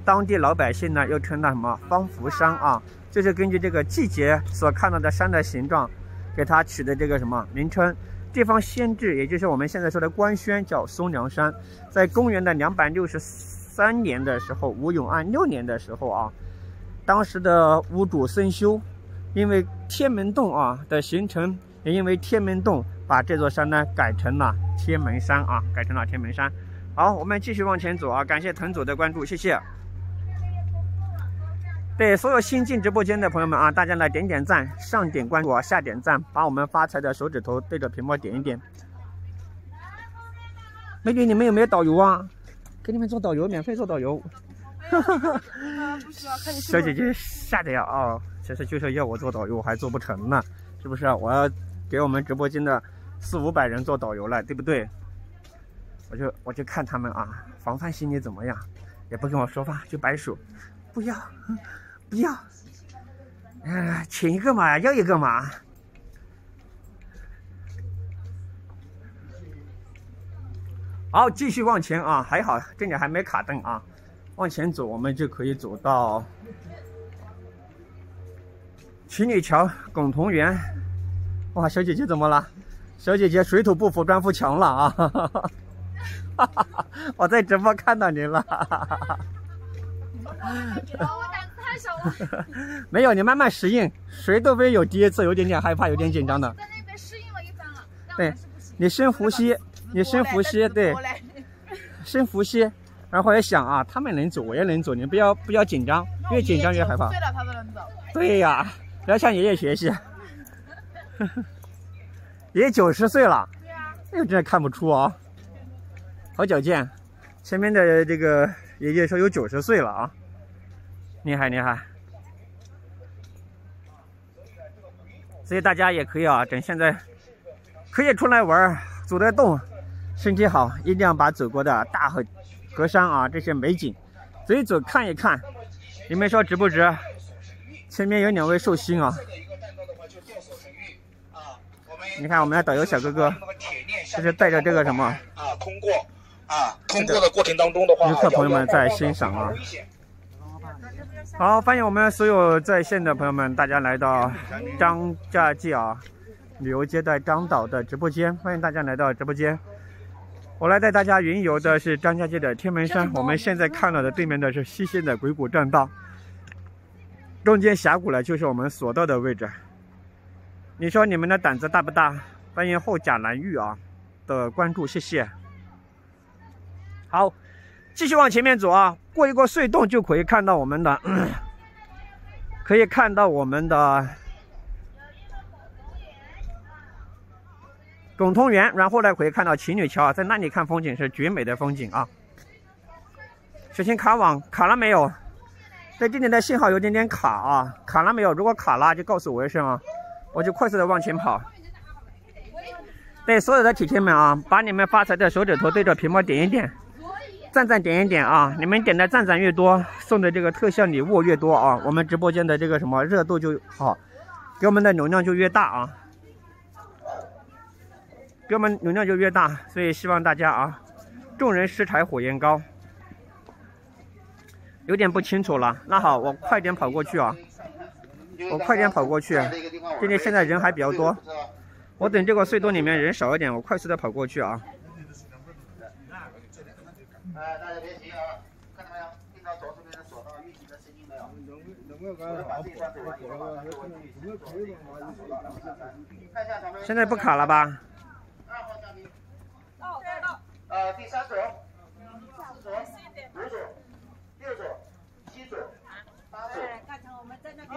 当地老百姓呢又称它什么方福山啊。就是根据这个季节所看到的山的形状，给它取的这个什么名称。地方县志，也就是我们现在说的官宣，叫松凉山。在公元的263年的时候，吴永安6年的时候啊，当时的屋主孙修，因为天门洞啊的形成，也因为天门洞，把这座山呢改成了天门山啊，改成了天门山。好，我们继续往前走啊，感谢腾总的关注，谢谢。对所有新进直播间的朋友们啊，大家来点点赞，上点关注啊，下点赞，把我们发财的手指头对着屏幕点一点。美女，你们有没有导游啊？给你们做导游，免费做导游。小姐姐吓得呀啊！其实就是要我做导游，我还做不成呢，是不是？我要给我们直播间的400-500人做导游了，对不对？我就看他们啊，防范心理怎么样？也不跟我说话，就摆手，不要。不要，请一个嘛，要一个嘛。好，继续往前啊，还好这里还没卡顿啊。往前走，我们就可以走到情侣桥、拱桐园。哇，小姐姐怎么了？小姐姐水土不服专扶墙了啊！哈哈哈，我在直播看到您了。没有，你慢慢适应，谁都会有第一次有点点害怕，有点紧张的。在那边适应了一番了，对，你深呼吸，你深呼吸，对，深呼吸，然后也想啊，他们能走，我也能走，你不要紧张，越紧张越害怕。对呀，要向爷爷学习。爷爷90岁了，哎呦，真的看不出啊。好久见，前面的这个爷爷说有90岁了啊。厉害厉害，所以大家也可以啊，现在可以出来玩，走得动，身体好，一定要把走过的大河山啊这些美景走一走看一看。你们说值不值？前面有2位寿星啊，你看我们的导游小哥哥，就是带着这个什么啊，通过的过程当中的话，游客朋友们在欣赏啊。好，欢迎我们所有在线的朋友们，大家来到张家界啊旅游接待张导的直播间，欢迎大家来到直播间。我来带大家云游的是张家界的天门山，我们现在看到的对面的是西线的鬼谷栈道，中间峡谷呢就是我们索道的位置。你说你们的胆子大不大？欢迎后甲蓝玉啊的关注，谢谢。好，继续往前面走啊，过一个隧洞就可以看到我们的，可以看到我们的拱桐园，然后呢可以看到情侣桥啊，在那里看风景是绝美的风景啊。小心卡网，卡了没有？在这里的信号有点点卡啊，卡了没有？如果卡了就告诉我一声啊，我就快速的往前跑。对所有的铁铁们啊，把你们发财的手指头对着屏幕点一点。赞赞点一点啊！你们点的赞赞越多，送的这个特效礼物越多啊，我们直播间的这个什么热度就好，给我们的流量就越大啊，给我们流量就越大。所以希望大家啊，众人拾柴火焰高。有点不清楚了，那好，我快点跑过去啊！我快点跑过去，这里现在人还比较多，我等这个隧道里面人少一点，我快速的跑过去啊。大家别急啊，看到没有？听到左手边的索道运行的声音没有？能不能把这一段走完以后，把它作为自己做一个防护索道，然后上山。看一下咱们现在不卡了吧？2号嘉宾。到。第3组、4组、5组、6组、7组、8组。刚才我们在那个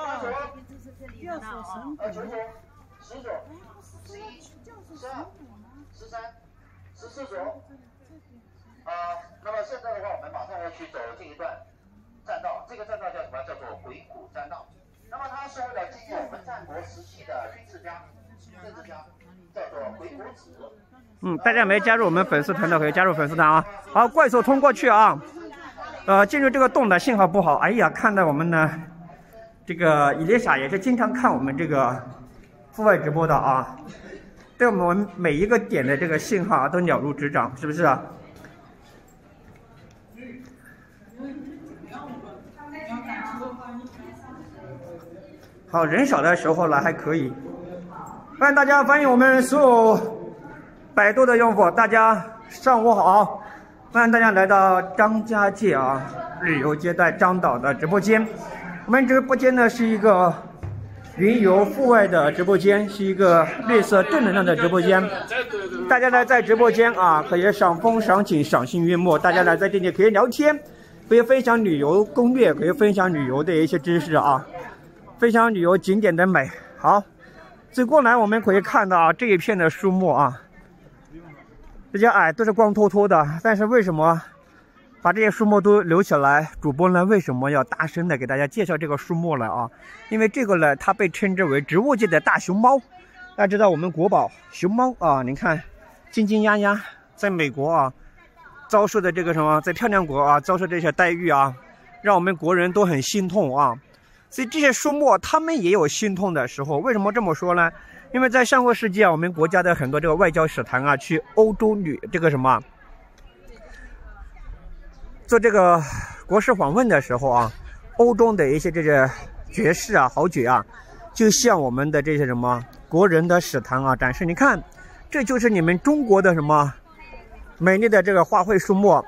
就是这里呢啊。9组、10组、11、12、13、14组。 那么现在的话，我们马上要去走这一段栈道，这个栈道叫什么？叫做回鹘栈道。那么它是为了纪念我们战国时期的军事家、政治家，叫做回鹘子。大家没加入我们粉丝团的可以加入粉丝团啊！好，快速通过去啊！进入这个洞的信号不好，哎呀，看到我们呢，这个伊丽莎也是经常看我们这个户外直播的啊，对我们每一个点的这个信号都了如指掌，是不是啊？ 好，人少的时候呢还可以。欢迎大家，欢迎我们所有百度的用户，大家上午好！欢迎大家来到张家界啊旅游接待张导的直播间。我们直播间呢是一个云游户外的直播间，是一个绿色正能量的直播间。大家呢在直播间啊可以赏风、赏景、赏心悦目。大家呢在这里可以聊天，可以分享旅游攻略，可以分享旅游的一些知识啊。 分享旅游景点的美好，走过来我们可以看到啊这一片的树木啊，这些矮都是光秃秃的，但是为什么把这些树木都留起来？主播呢为什么要大声的给大家介绍这个树木了啊？因为这个呢它被称之为植物界的大熊猫，大家知道我们国宝熊猫啊，你看金金鸭鸭在美国啊遭受的这个什么，在漂亮国啊遭受这些待遇啊，让我们国人都很心痛啊。 所以这些树木，他们也有心痛的时候。为什么这么说呢？因为在上个世纪啊，我们国家的很多这个外交使团啊，去欧洲做这个国事访问的时候啊，欧洲的一些这些爵士啊、豪杰啊，就向我们的这些什么国人的使团啊展示，你看，这就是你们中国的什么美丽的这个花卉树木，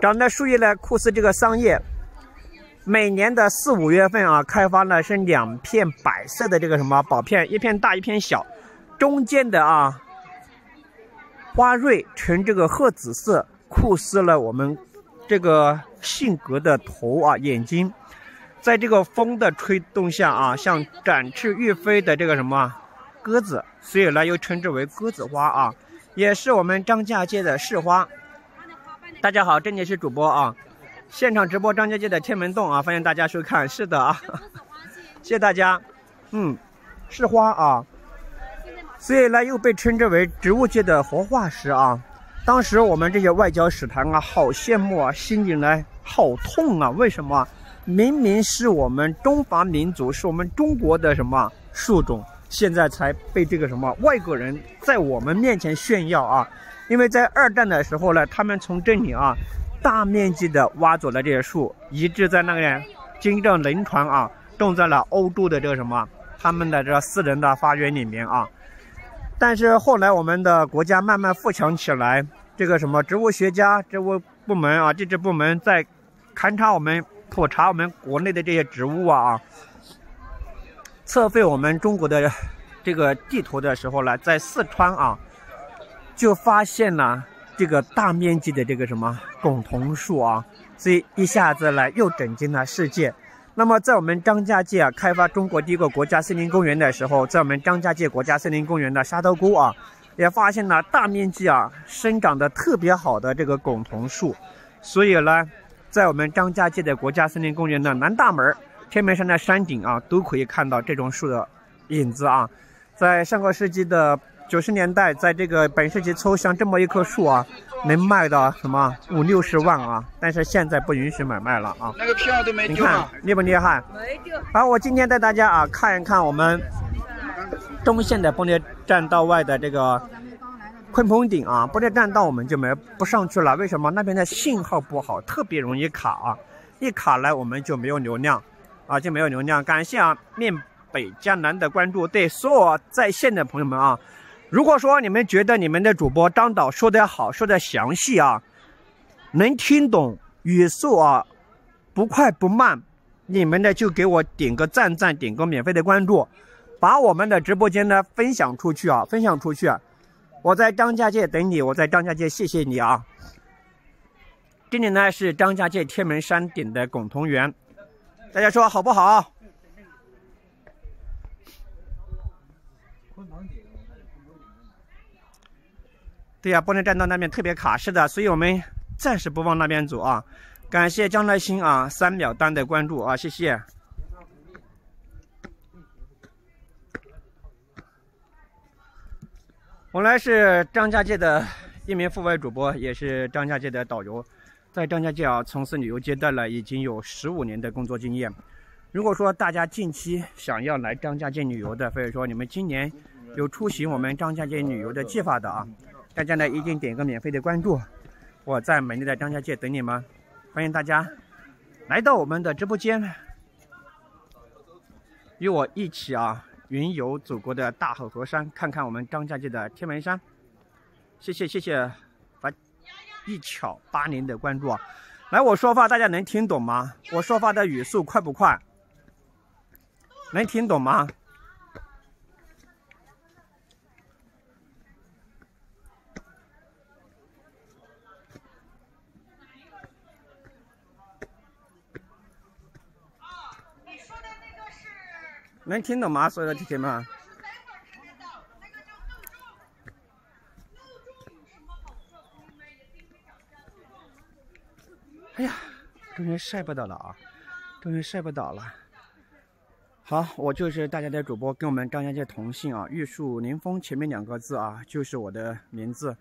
长的树叶呢酷似这个桑叶。 每年的4、5月份啊，开花呢是2片白色的这个什么宝片，一片大一片小，中间的啊花蕊呈这个褐紫色，酷似了我们这个性格的头啊眼睛，在这个风的吹动下啊，像展翅欲飞的这个什么鸽子，所以呢又称之为鸽子花啊，也是我们张家界的市花。大家好，这里是主播啊。 现场直播张家界的天门洞啊，欢迎大家收看。是的啊，谢谢大家。是花啊，所以呢又被称之为植物界的活化石啊。当时我们这些外交使团啊，好羡慕啊，心里呢好痛啊。为什么？明明是我们中华民族，是我们中国的什么树种，现在才被这个什么外国人在我们面前炫耀啊？因为在2战的时候呢，他们从这里啊。 大面积的挖走了这些树，移植在那个金正轮船啊，种在了欧洲的这个什么，他们的这私人的花园里面啊。但是后来我们的国家慢慢富强起来，这个什么植物学家、植物部门啊，这支部门在勘察我们、普查我们国内的这些植物啊，测绘我们中国的这个地图的时候呢，在四川啊，就发现了。 这个大面积的这个什么拱桐树啊，所以一下子呢又震惊了世界。那么在我们张家界啊开发中国第一个国家森林公园的时候，在我们张家界国家森林公园的沙头沟啊，也发现了大面积啊生长得特别好的这个拱桐树。所以呢，在我们张家界的国家森林公园的南大门、天门山的山顶啊，都可以看到这种树的影子啊。在上个世纪的。 90年代，在这个本世纪初，像这么一棵树啊，能卖到什么50、60万啊？但是现在不允许买卖了啊！那个票都没丢，你看厉不厉害？没丢。好，我今天带大家啊看一看我们中线的崩裂栈道外的这个鲲鹏顶啊，崩裂栈道我们就不上去了，为什么？那边的信号不好，特别容易卡啊，一卡来我们就没有流量啊，就没有流量。感谢啊面北江南的关注，对所有在线的朋友们啊。 如果说你们觉得你们的主播张导说的好，说的详细啊，能听懂语速啊，不快不慢，你们呢就给我点个赞赞，点个免费的关注，把我们的直播间呢分享出去啊，分享出去。我在张家界等你，我在张家界，谢谢你啊。这里呢是张家界天门山顶的拱桐园，大家说好不好？对呀、啊，不能站到那边特别卡，是的，所以我们暂时不往那边走啊。感谢将来星啊3秒单的关注啊，谢谢。我来是张家界的一名户外主播，也是张家界的导游，在张家界啊从事旅游接待了已经有15年的工作经验。如果说大家近期想要来张家界旅游的，或者说你们今年有出行我们张家界旅游的计划的啊，大家呢一定点个免费的关注，我在美丽的张家界等你们，欢迎大家来到我们的直播间，与我一起啊云游祖国的大好河山，看看我们张家界的天门山。谢谢谢谢，1巧80的关注啊！来，我说话大家能听懂吗？我说话的语速快不快？能听懂吗？能听懂吗？所有的铁铁们，哎呀，终于晒不到了啊！终于晒不到了。好，我就是大家的主播，跟我们张家界同姓啊，玉树临风前面2个字啊，就是我的名字。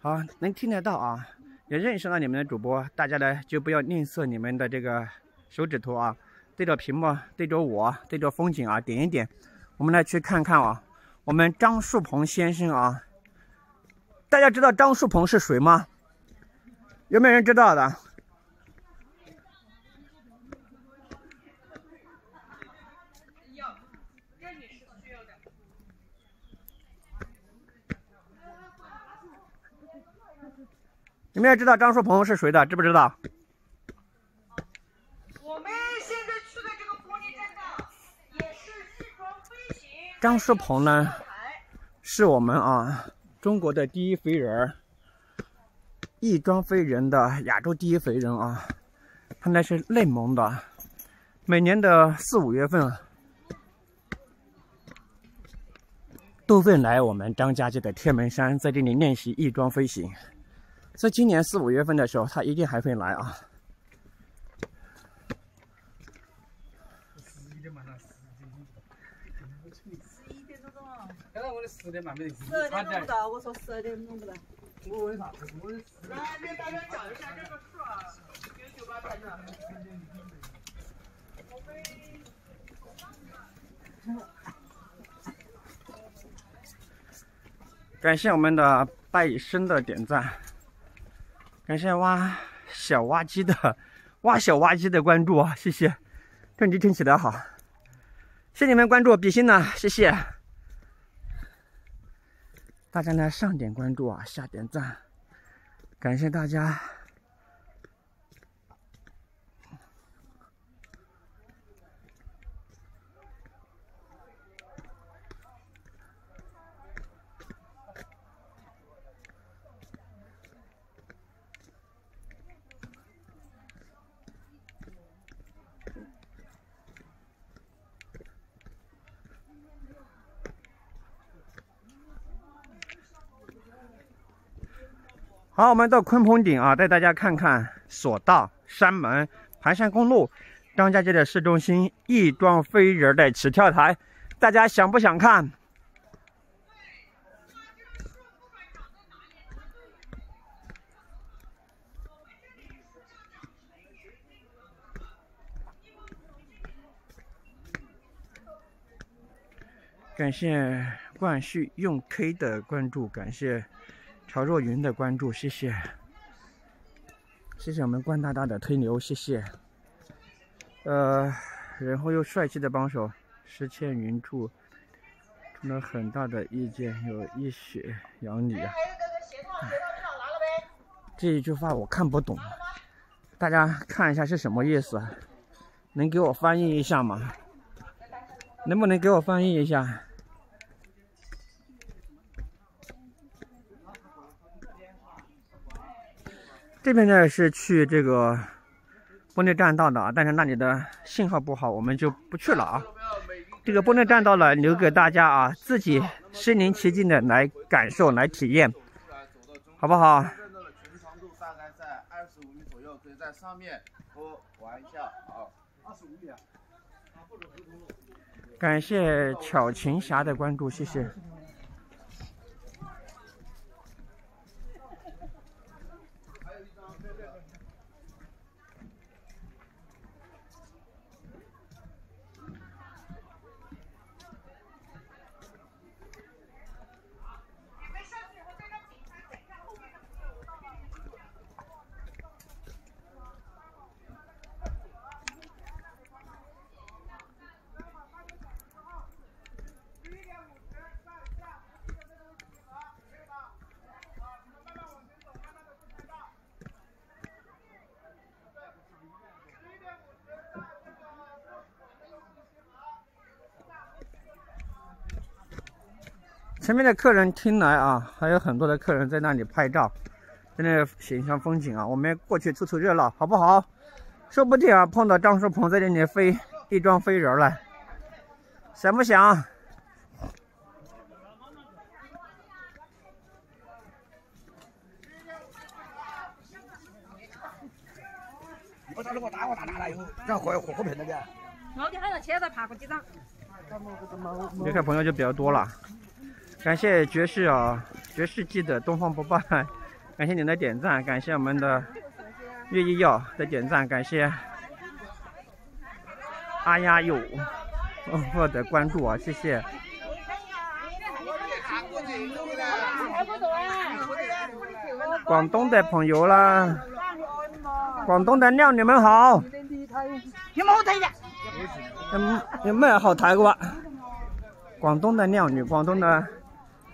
好，能听得到啊，也认识了你们的主播，大家呢就不要吝啬你们的这个手指头啊。对着屏幕，对着我，对着风景啊，点一点，我们来去看看啊，我们张树鹏先生啊，大家知道张树鹏是谁吗？有没有人知道的？有没有知道张树鹏是谁的？知不知道？张树鹏呢，是我们啊中国的第一飞人，翼装飞人的亚洲第一飞人啊，他那是内蒙的，每年的4、5月份都会来我们张家界的天门山，在这里练习翼装飞行，在今年4、5月份的时候，他一定还会来啊。10点钟到，我说10点钟不到。我问啥？我来，给大家讲一下这个树啊，998拍的。感谢我们的拜生的点赞，感谢蛙小蛙鸡的关注啊，谢谢。正极听起来好，谢谢你们关注，比心呢，谢谢。大家呢上点关注啊，下点赞，感谢大家。好，我们到鲲鹏顶啊，带大家看看索道、山门、盘山公路、张家界的市中心、翼装飞人的起跳台，大家想不想看？感谢万旭用 K 的关注，感谢曹若云的关注，谢谢，谢谢我们关大大的推流，谢谢，然后又帅气的帮手石千云处出了很大的意见，有一血杨里啊，这一句话我看不懂，大家看一下是什么意思，能给我翻译一下吗？能不能给我翻译一下？这边呢是去这个波内栈道的啊，但是那里的信号不好，我们就不去了啊。这个波内栈道呢，留给大家啊，自己身临其境的来感受、来体验，好不好？ 25米左右，可以在上面多玩一下啊，25秒。感谢巧琴侠的关注，谢谢。前面的客人听来啊，还有很多的客人在那里拍照，在那欣赏风景啊。我们过去凑凑热闹，好不好？说不定啊，碰到张树鹏在这里飞一桩飞人了，想不想？我打了，我打，我打打了以后，让火盆那边。老弟还让茄子爬过几张。离开朋友就比较多了。 感谢爵士啊，爵士记得东方不败，感谢你的点赞，感谢我们的月一耀的点赞，感谢阿丫有的关注啊，谢谢。广东的朋友啦，广东的靓女们好，有冇好睇嘅？有咩好睇嘅话？广东的靓女，广东的。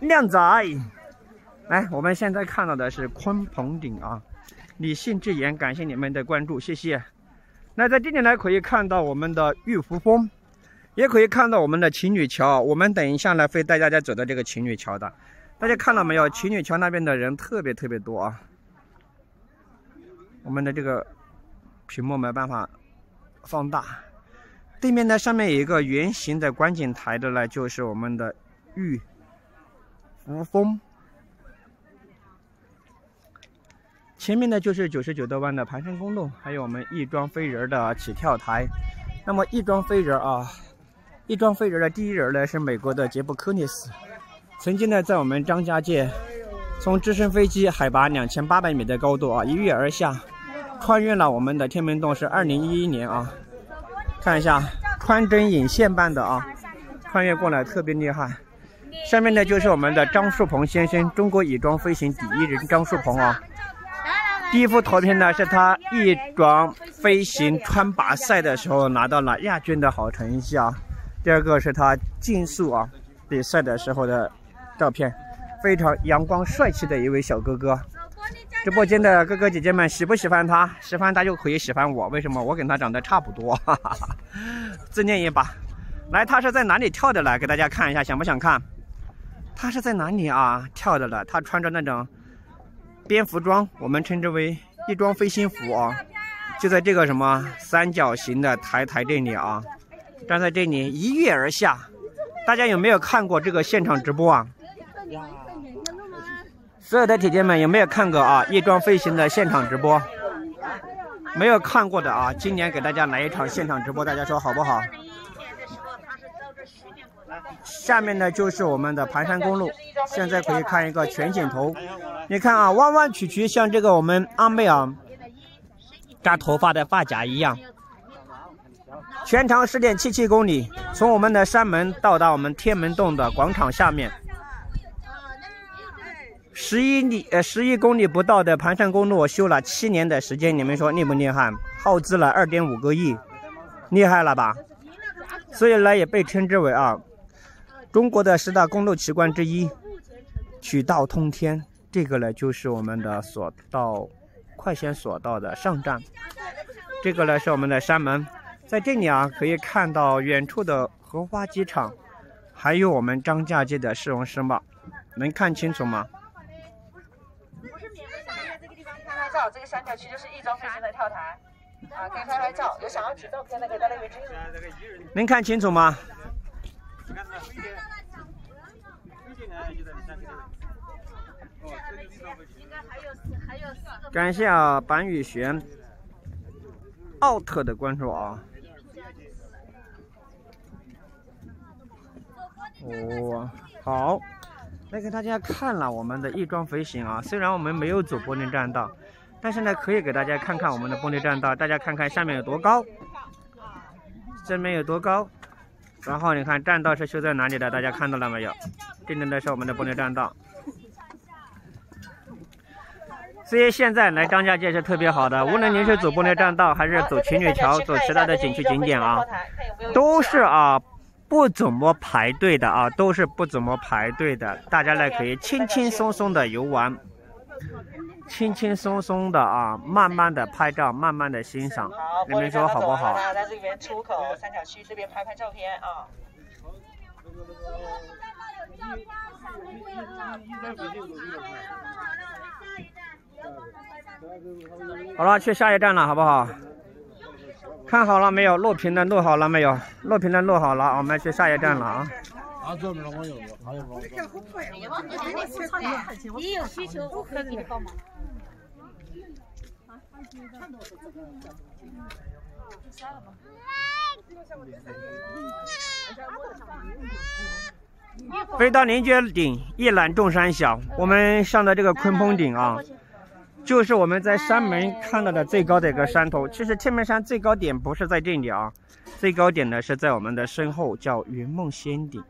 靓仔，来，我们现在看到的是鲲鹏顶啊！理性之言，感谢你们的关注，谢谢。那在这里呢，可以看到我们的玉湖峰，也可以看到我们的情侣桥。我们等一下呢，会带大家走到这个情侣桥的。大家看到没有？情侣桥那边的人特别多啊！我们的这个屏幕没办法放大。对面呢，上面有一个圆形的观景台的呢，就是我们的玉。 无风，前面呢就是99度弯的盘山公路，还有我们亦庄飞人的起跳台。那么亦庄飞人啊，亦庄飞人的第一人呢是美国的杰布科尼斯，曾经呢在我们张家界，从直升飞机海拔2800米的高度啊一跃而下，穿越了我们的天门洞，是2011年啊，看一下穿针引线般的啊，穿越过来特别厉害。 下面呢就是我们的张树鹏先生，中国翼装飞行第一人张树鹏啊。第一幅图片呢是他翼装飞行川拔赛的时候拿到了亚军的好成绩啊。第二个是他竞速啊比赛的时候的照片，非常阳光帅气的一位小哥哥。直播间的哥哥姐姐们喜不喜欢他？喜欢他就可以喜欢我，为什么？我跟他长得差不多，哈哈哈，自恋一把。来，他是在哪里跳的呢？给大家看一下，想不想看？ 他是在哪里啊跳的了？他穿着那种蝙蝠装，我们称之为翼装飞行服啊，就在这个什么三角形的台这里啊，站在这里一跃而下。大家有没有看过这个现场直播啊？所有的姐姐们有没有看过啊翼装飞行的现场直播？没有看过的啊，今年给大家来一场现场直播，大家说好不好？ 下面呢就是我们的盘山公路，现在可以看一个全景头。你看啊，弯弯曲曲，像这个我们阿妹啊扎头发的发夹一样。全长10.77公里，从我们的山门到达我们天门洞的广场下面。11公里不到的盘山公路，我修了7年的时间，你们说厉不厉害？耗资了2.5个亿，厉害了吧？所以呢，也被称之为啊。 中国的10大公路奇观之一，曲道通天，这个呢就是我们的索道快线索道的上站。这个呢是我们的山门，在这里啊可以看到远处的荷花机场，还有我们张家界的市容市貌，能看清楚吗？ 照这个三角区就是一周飞行的跳台啊，可以拍拍照。有想要取照片的，可以到那边去。能看清楚吗？感谢啊，板宇璇奥特的关注啊！哦，好。 来给大家看了我们的亦庄飞行啊，虽然我们没有走玻璃栈道，但是呢，可以给大家看看我们的玻璃栈道，大家看看下面有多高，这边有多高，然后你看栈道是修在哪里的，大家看到了没有？这里呢是我们的玻璃栈道，所以现在来张家界是特别好的，无论您是走玻璃栈道，还是走情侣桥，走其他的景区景点啊，都是啊。 不怎么排队的啊，都是不怎么排队的，大家呢可以轻轻松松的游玩，轻轻松松的啊，慢慢的拍照，慢慢的欣赏，你们说好不好？在这边出口三角区这边拍拍照片啊。好了，去下一站了，好不好？ 看好了没有？录屏的录好了没有？录屏的录好了，我们去下一站了啊！啊，这边我有，还有我。你有需求，我可以给你帮忙。飞到凌绝顶，一览众山小。我们上的这个鲲鹏顶啊。 就是我们在山门看到的最高的一个山头。其实天门山最高点不是在这里啊，最高点呢是在我们的身后，叫云梦仙顶，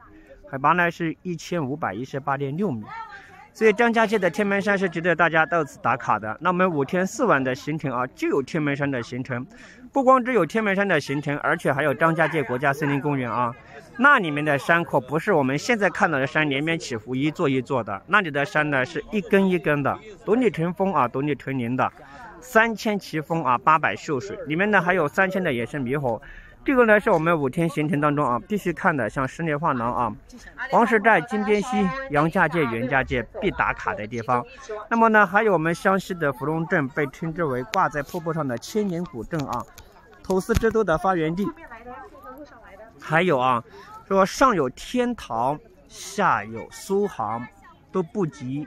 海拔呢是1518.6米。所以张家界的天门山是值得大家到此打卡的。那我们5天4晚的行程啊，就有天门山的行程，不光只有天门山的行程，而且还有张家界国家森林公园啊。那里面的山口不是我们现在看到的山连绵起伏一座一座的，那里的山呢是一根一根的，独立成峰啊，独立成林的，3000奇峰啊，800秀水，里面呢还有3000的野生猕猴。 这个呢是我们5天行程当中啊必须看的，像十里画廊啊、黄石寨、金鞭溪、杨家界、袁家界必打卡的地方。那么呢，还有我们湘西的芙蓉镇，被称之为挂在瀑布上的千年古镇啊，土司之都的发源地。还有啊，说上有天堂，下有苏杭，都不及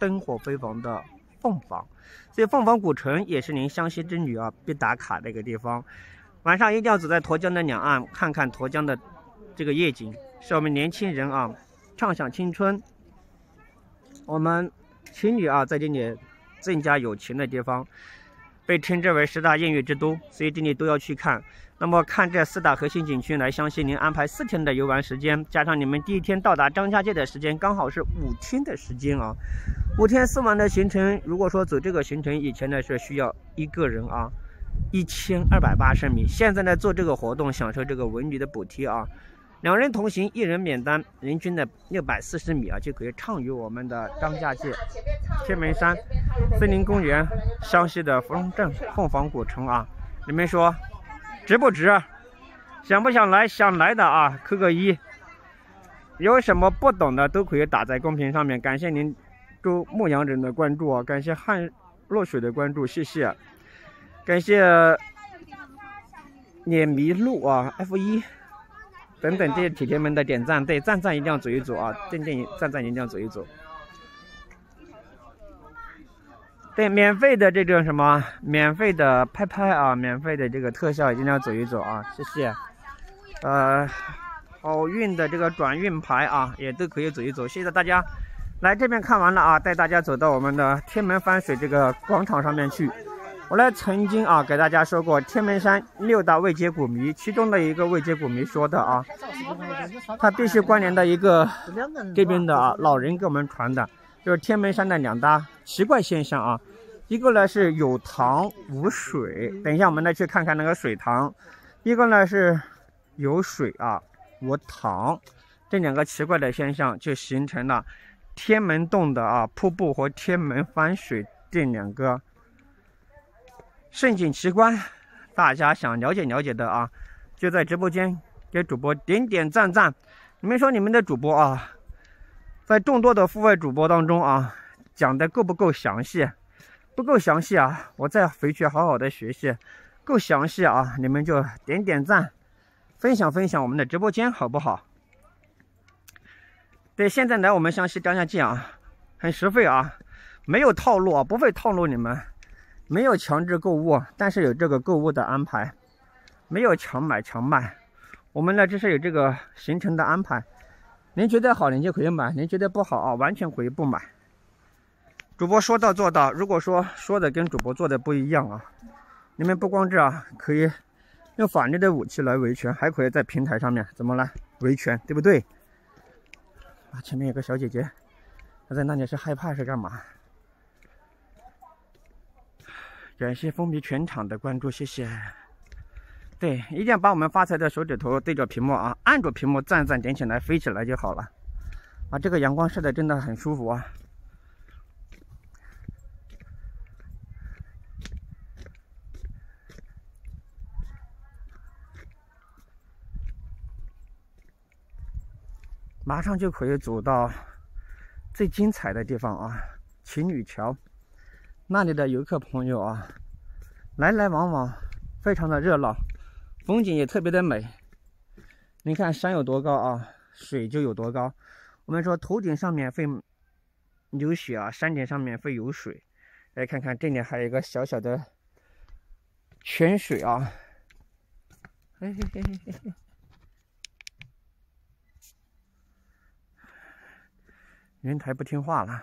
灯火辉煌的凤凰。所以凤凰古城也是您湘西之旅啊必打卡的一个地方。 晚上一定要走在沱江的两岸，看看沱江的这个夜景，是我们年轻人啊，畅想青春。我们情侣啊，在这里增加友情的地方，被称之为10大艳遇之都，所以这里都要去看。那么看这4大核心景区来，相信您安排4天的游玩时间，加上你们第一天到达张家界的时间，刚好是5天的时间啊。5天4晚的行程，如果说走这个行程，以前呢是需要一个人啊。 1280米，现在呢做这个活动享受这个文旅的补贴啊，2人同行1人免单，人均的640米啊就可以畅游我们的张家界、天门山、森林公园、湘西的芙蓉镇、凤凰古城啊，你们说值不值？想不想来？想来的啊，扣个1。有什么不懂的都可以打在公屏上面。感谢您周牧羊人的关注啊，感谢汉若水的关注，谢谢。 感谢碾迷路啊 F1 等等这些铁铁们的点赞，对赞赞一定要走一走啊，赞赞一定要走一走。对，免费的这种什么，免费的拍拍啊，免费的这个特效一定要走一走啊，谢谢。好运的这个转运牌啊，也都可以走一走，谢谢大家。来这边看完了啊，带大家走到我们的天门翻水这个广场上面去。 我呢曾经啊给大家说过天门山6大未解古谜，其中的一个未解古谜说的啊，它必须关联的一个这边的啊老人给我们传的，就是天门山的2大奇怪现象啊，一个呢是有塘无水，等一下我们呢去看看那个水塘，一个呢是有水啊无塘，这2个奇怪的现象就形成了天门洞的啊瀑布和天门翻水这2个。盛景奇观，大家想了解了解的啊，就在直播间给主播点点赞赞。你们说你们的主播啊，在众多的户外主播当中啊，讲的够不够详细？不够详细啊，我再回去好好的学习。够详细啊，你们就点点赞，分享分享我们的直播间好不好？对，现在来我们湘西雕像季啊，很实惠啊，没有套路啊，不会套路你们。 没有强制购物，但是有这个购物的安排，没有强买强卖。我们呢，这是有这个行程的安排。您觉得好，您就可以买；您觉得不好啊，完全可以不买。主播说到做到，如果说的跟主播做的不一样啊，你们不光这啊，可以用法律的武器来维权，还可以在平台上面怎么来维权，对不对？啊，前面有个小姐姐，她在那里是害怕是干嘛？ 感谢风靡全场的关注，谢谢。对，一定要把我们发财的手指头对着屏幕啊，按住屏幕，赞赞点起来，飞起来就好了。啊，这个阳光晒的真的很舒服啊。马上就可以走到最精彩的地方啊，情侣桥。 那里的游客朋友啊，来来往往，非常的热闹，风景也特别的美。你看山有多高啊，水就有多高。我们说头顶上面会有雪啊，山顶上面会有水。来看看这里还有一个小小的泉水啊。哎哎哎哎哎！云台不听话了。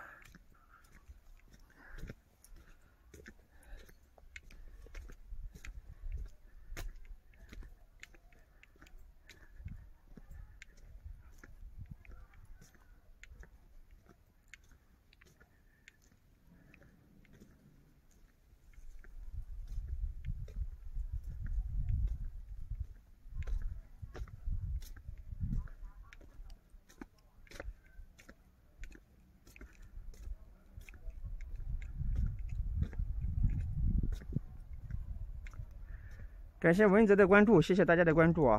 感谢文泽的关注，谢谢大家的关注啊！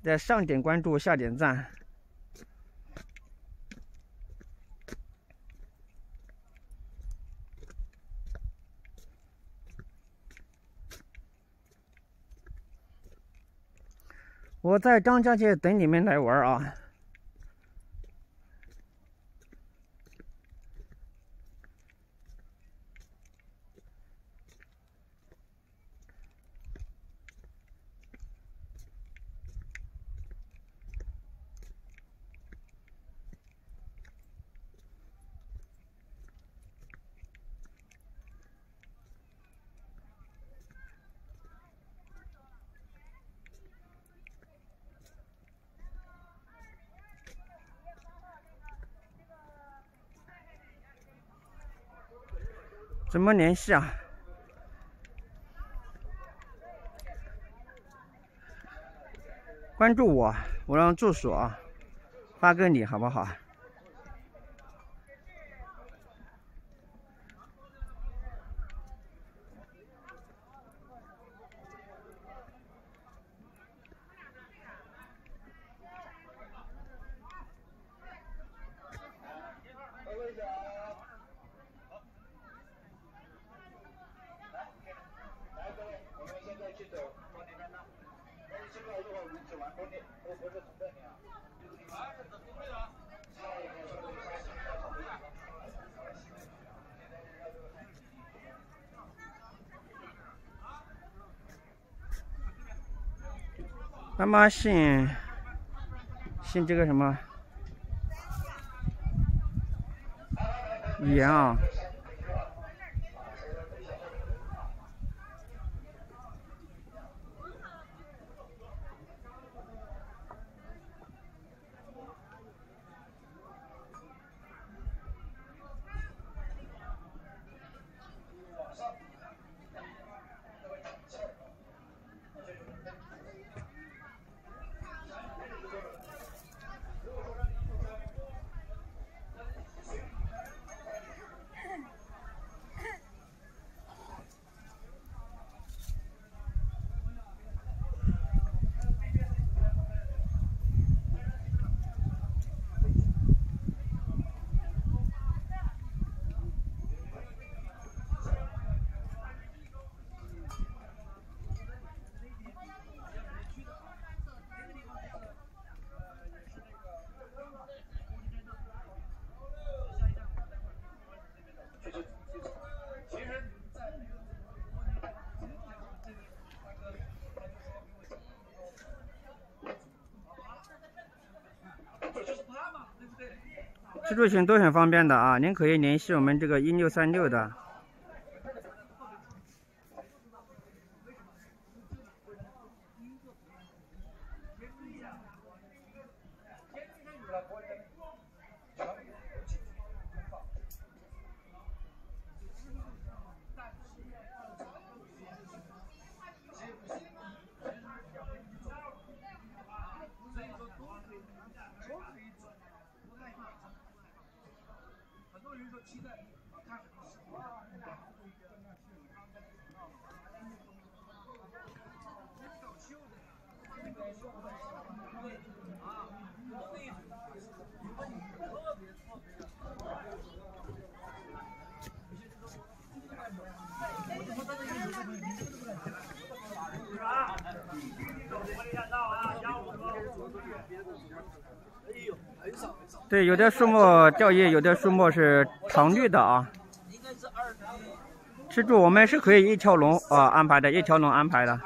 在上点关注，下点赞。我在张家界等你们来玩啊！ 怎么联系啊？关注我，我让助手啊发给你，好不好？妈妈信这个什么语言啊？吃住行都很方便的啊，您可以联系我们这个1636的。对，有的树木掉叶，有的树木是常绿的啊。吃住我们是可以一条龙安排的，一条龙安排的。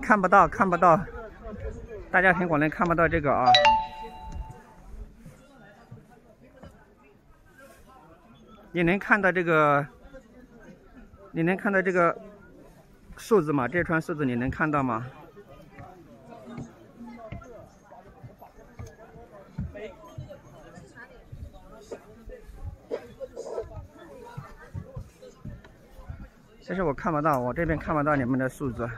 看不到，看不到，大家很可能看不到这个啊。 你能看到这个？你能看到这个数字吗？这串数字你能看到吗？其实我看不到，我这边看不到你们的数字。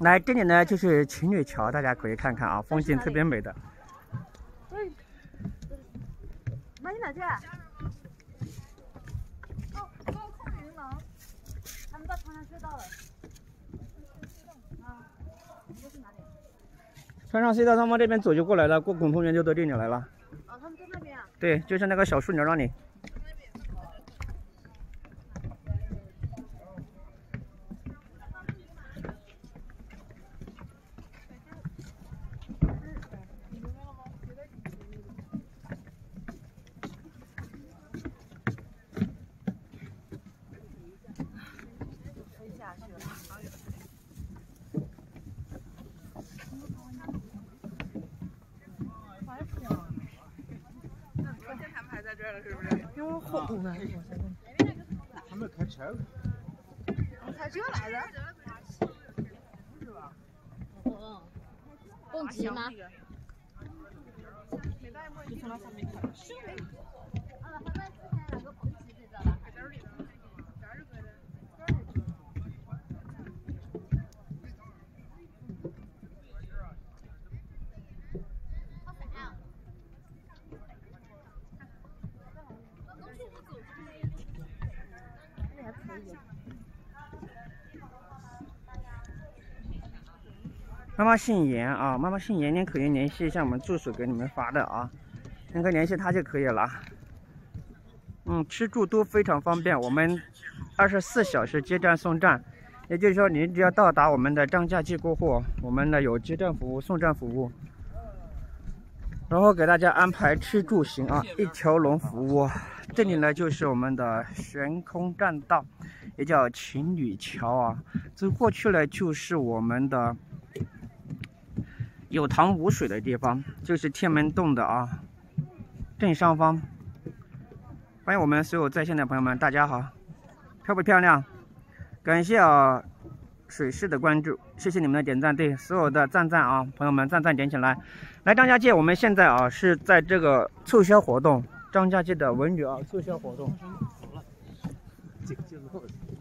来，这里呢就是情侣桥，大家可以看看啊，风景特别美的。对，妈，你哪去？高空云廊，咱们到长山隧道了。啊，你这是哪里？长山隧道，他们这边走就过来了，过孔洞园就到这里来了。啊，他们在那边啊？对，就是那个小树林那里。 妈妈姓严啊，妈妈姓严，您可以联系一下我们助手给你们发的啊，您可以联系他就可以了。嗯，吃住都非常方便，我们24小时接站送站，也就是说您只要到达我们的张家界过后，我们呢有接站服务、送站服务，然后给大家安排吃住行啊，一条龙服务。这里呢就是我们的悬空栈道，也叫情侣桥啊，走过去了就是我们的。 有塘无水的地方就是天门洞的啊，正上方。欢迎我们所有在线的朋友们，大家好，漂不漂亮？感谢啊水师的关注，谢谢你们的点赞，对所有的赞赞啊，朋友们赞赞点起来。来张家界，我们现在啊是在这个促销活动，张家界的文旅啊促销活动。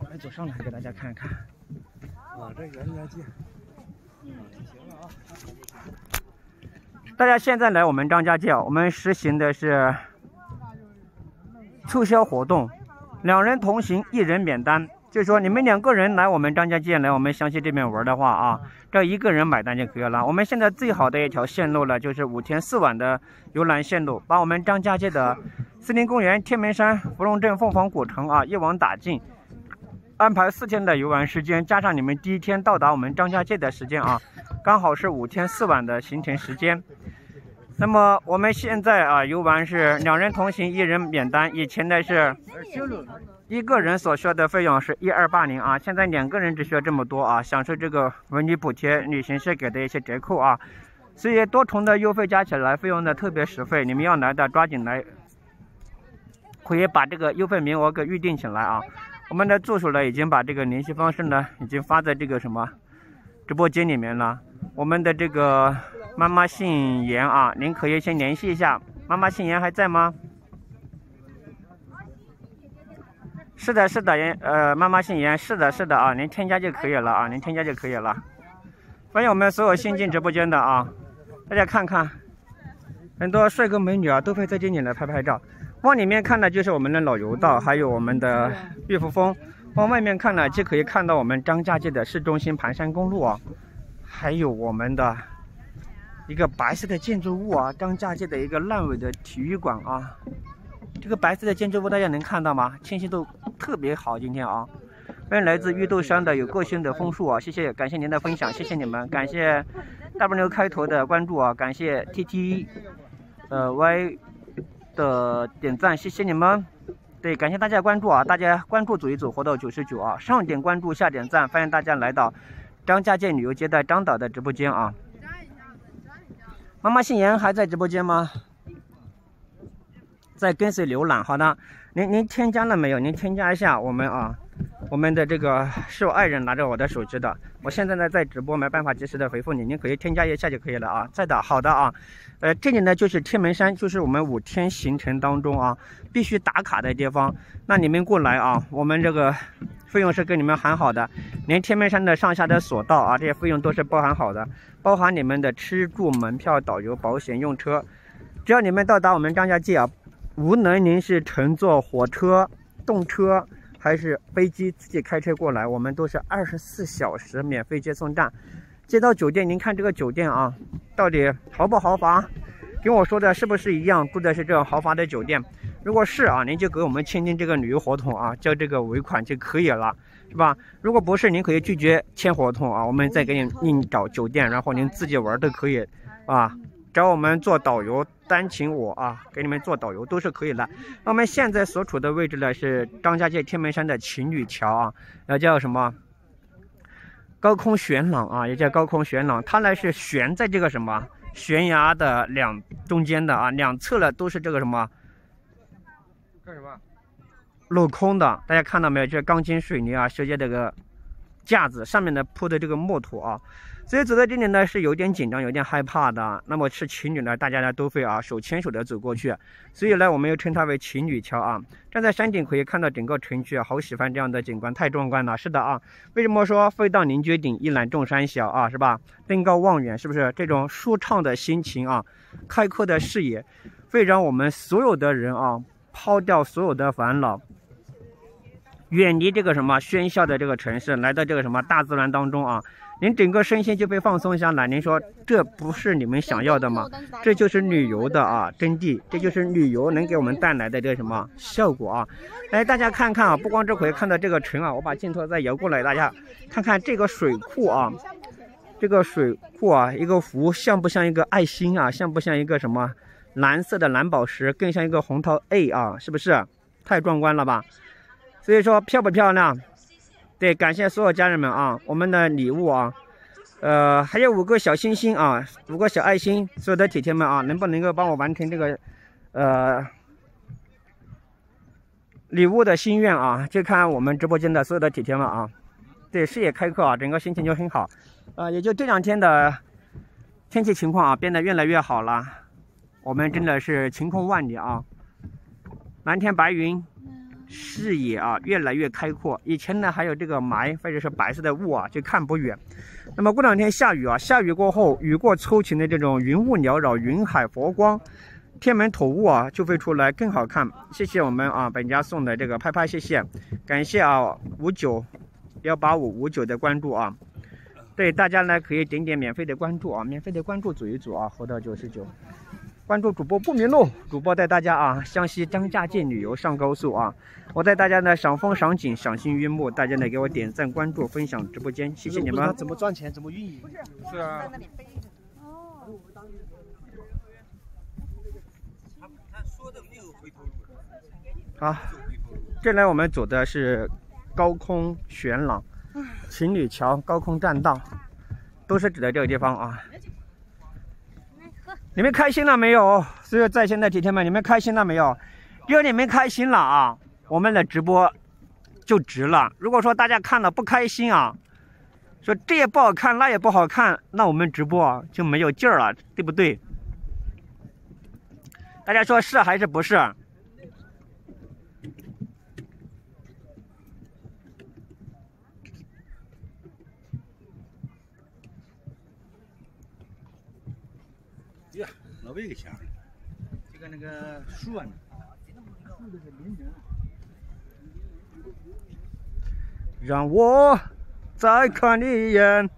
来走上来给大家看看。啊，这张家界。 大家现在来我们张家界，我们实行的是促销活动，2人同行1人免单，就是说你们2个人来我们张家界来我们湘西这边玩的话啊，这1个人买单就可以了。我们现在最好的一条线路呢，就是5天4晚的游览线路，把我们张家界的森林公园、天门山、芙蓉镇、凤凰古城啊一网打尽。 安排4天的游玩时间，加上你们第1天到达我们张家界的时间啊，刚好是5天4晚的行程时间。那么我们现在啊游玩是两人同行一人免单，以前的是一个人所需要的费用是1280啊，现在两个人只需要这么多啊，享受这个文旅补贴、旅行社给的一些折扣啊，所以多重的优惠加起来费用呢特别实惠，你们要来的抓紧来，可以把这个优惠名额给预定起来啊。我们的住宿呢已经把这个联系方式呢已经发在这个什么直播间里面了，我们的这个。 妈妈姓严啊，您可以先联系一下。妈妈姓严还在吗？是的，是的，妈妈姓严，是的，是的啊，您添加就可以了啊，您添加就可以了。欢迎我们所有新进直播间的啊，大家看看，很多帅哥美女啊都会在这里来拍拍照。往里面看呢，就是我们的老油道，还有我们的玉福峰；往外面看呢，就可以看到我们张家界的市中心盘山公路啊，还有我们的。 一个白色的建筑物啊，张家界的一个烂尾的体育馆啊，这个白色的建筑物大家能看到吗？清晰度特别好，今天啊，欢迎来自玉豆山的有个性的枫树啊，谢谢，感谢您的分享，谢谢你们，感谢 W 开头的关注啊，感谢 TT Y 的点赞，谢谢你们，对，感谢大家关注啊，大家关注组一组活到99啊，上点关注下点赞，欢迎大家来到张家界旅游接待张导的直播间啊。 妈妈姓严还在直播间吗？在跟随浏览。好的，您添加了没有？您添加一下我们啊，我们的这个是我爱人拿着我的手机的，我现在呢在直播，没办法及时的回复你，您可以添加一下就可以了啊。在的，好的啊。这里呢就是天门山，就是我们5天行程当中啊必须打卡的地方。那你们过来啊，我们这个费用是跟你们喊好的，连天门山的上下的索道啊，这些费用都是包含好的。 包含你们的吃住、门票、导游、保险、用车，只要你们到达我们张家界啊，无论您是乘坐火车、动车还是飞机，自己开车过来，我们都是24小时免费接送站。接到酒店，您看这个酒店啊，到底豪不豪华？跟我说的是不是一样？住的是这种豪华的酒店？如果是啊，您就给我们签订这个旅游合同啊，交这个尾款就可以了。 是吧？如果不是，您可以拒绝签合同啊，我们再给你另找酒店，然后您自己玩都可以啊。找我们做导游，单请我啊，给你们做导游都是可以的。那我们现在所处的位置呢是张家界天门山的情侣桥啊，叫什么？高空悬廊啊，也叫高空悬廊，它呢是悬在这个什么悬崖的中间的啊，两侧呢都是这个什么？干什么？ 镂空的，大家看到没有？这钢筋水泥啊，直接这个架子上面呢铺的这个木土啊，所以走到这里呢是有点紧张，有点害怕的。那么是情侣呢，大家呢都会啊手牵手的走过去，所以呢我们又称它为情侣桥啊。站在山顶可以看到整个城区啊，好喜欢这样的景观，太壮观了。是的啊，为什么说飞到凌绝顶，一览众山小啊，是吧？登高望远，是不是这种舒畅的心情啊？开阔的视野，会让我们所有的人啊抛掉所有的烦恼。 远离这个什么喧嚣的这个城市，来到这个什么大自然当中啊，您整个身心就被放松下来。您说这不是你们想要的吗？这就是旅游的啊真谛，这就是旅游能给我们带来的这个什么效果啊！来，大家看看啊，不光这回看到这个城啊，我把镜头再摇过来，大家看看这个水库啊，这个水库啊，一个湖像不像一个爱心啊？像不像一个什么蓝色的蓝宝石？更像一个红桃 A 啊？是不是？太壮观了吧！ 所以说漂不漂亮？对，感谢所有家人们啊，我们的礼物啊，还有5个小心心啊，5个小爱心，所有的铁铁们啊，能不能够帮我完成这个，礼物的心愿啊？就看我们直播间的所有的铁铁们啊，对，视野开阔啊，整个心情就很好，也就这2天的天气情况啊，变得越来越好了，我们真的是晴空万里啊，蓝天白云。 视野啊，越来越开阔。以前呢，还有这个霾或者是白色的雾啊，就看不远。那么过2天下雨啊，下雨过后，雨过秋晴的这种云雾缭绕，云海佛光，天门头雾啊，就会出来更好看。谢谢我们啊，本家送的这个拍拍，谢谢，感谢啊59185559的关注啊。对大家呢，可以点点免费的关注啊，免费的关注组一组啊，活到99。 关注主播不迷路，主播带大家啊，湘西张家界旅游上高速啊！我带大家呢赏风赏景赏心悦目，大家呢给我点赞关注分享直播间，谢谢你们！怎么赚钱？怎么运营？是啊。好，这来我们走的是高空悬廊、情侣桥、高空栈道，都是指的这个地方啊。你们开心了没有？所有在线的铁铁们，你们开心了没有？只有你们开心了啊，我们的直播就值了。如果说大家看了不开心啊，说这也不好看，那也不好看，那我们直播就没有劲儿了，对不对？大家说是还是不是？ 呀，老魏给钱了。这个那个树啊，树的是林人。让我再看你一眼。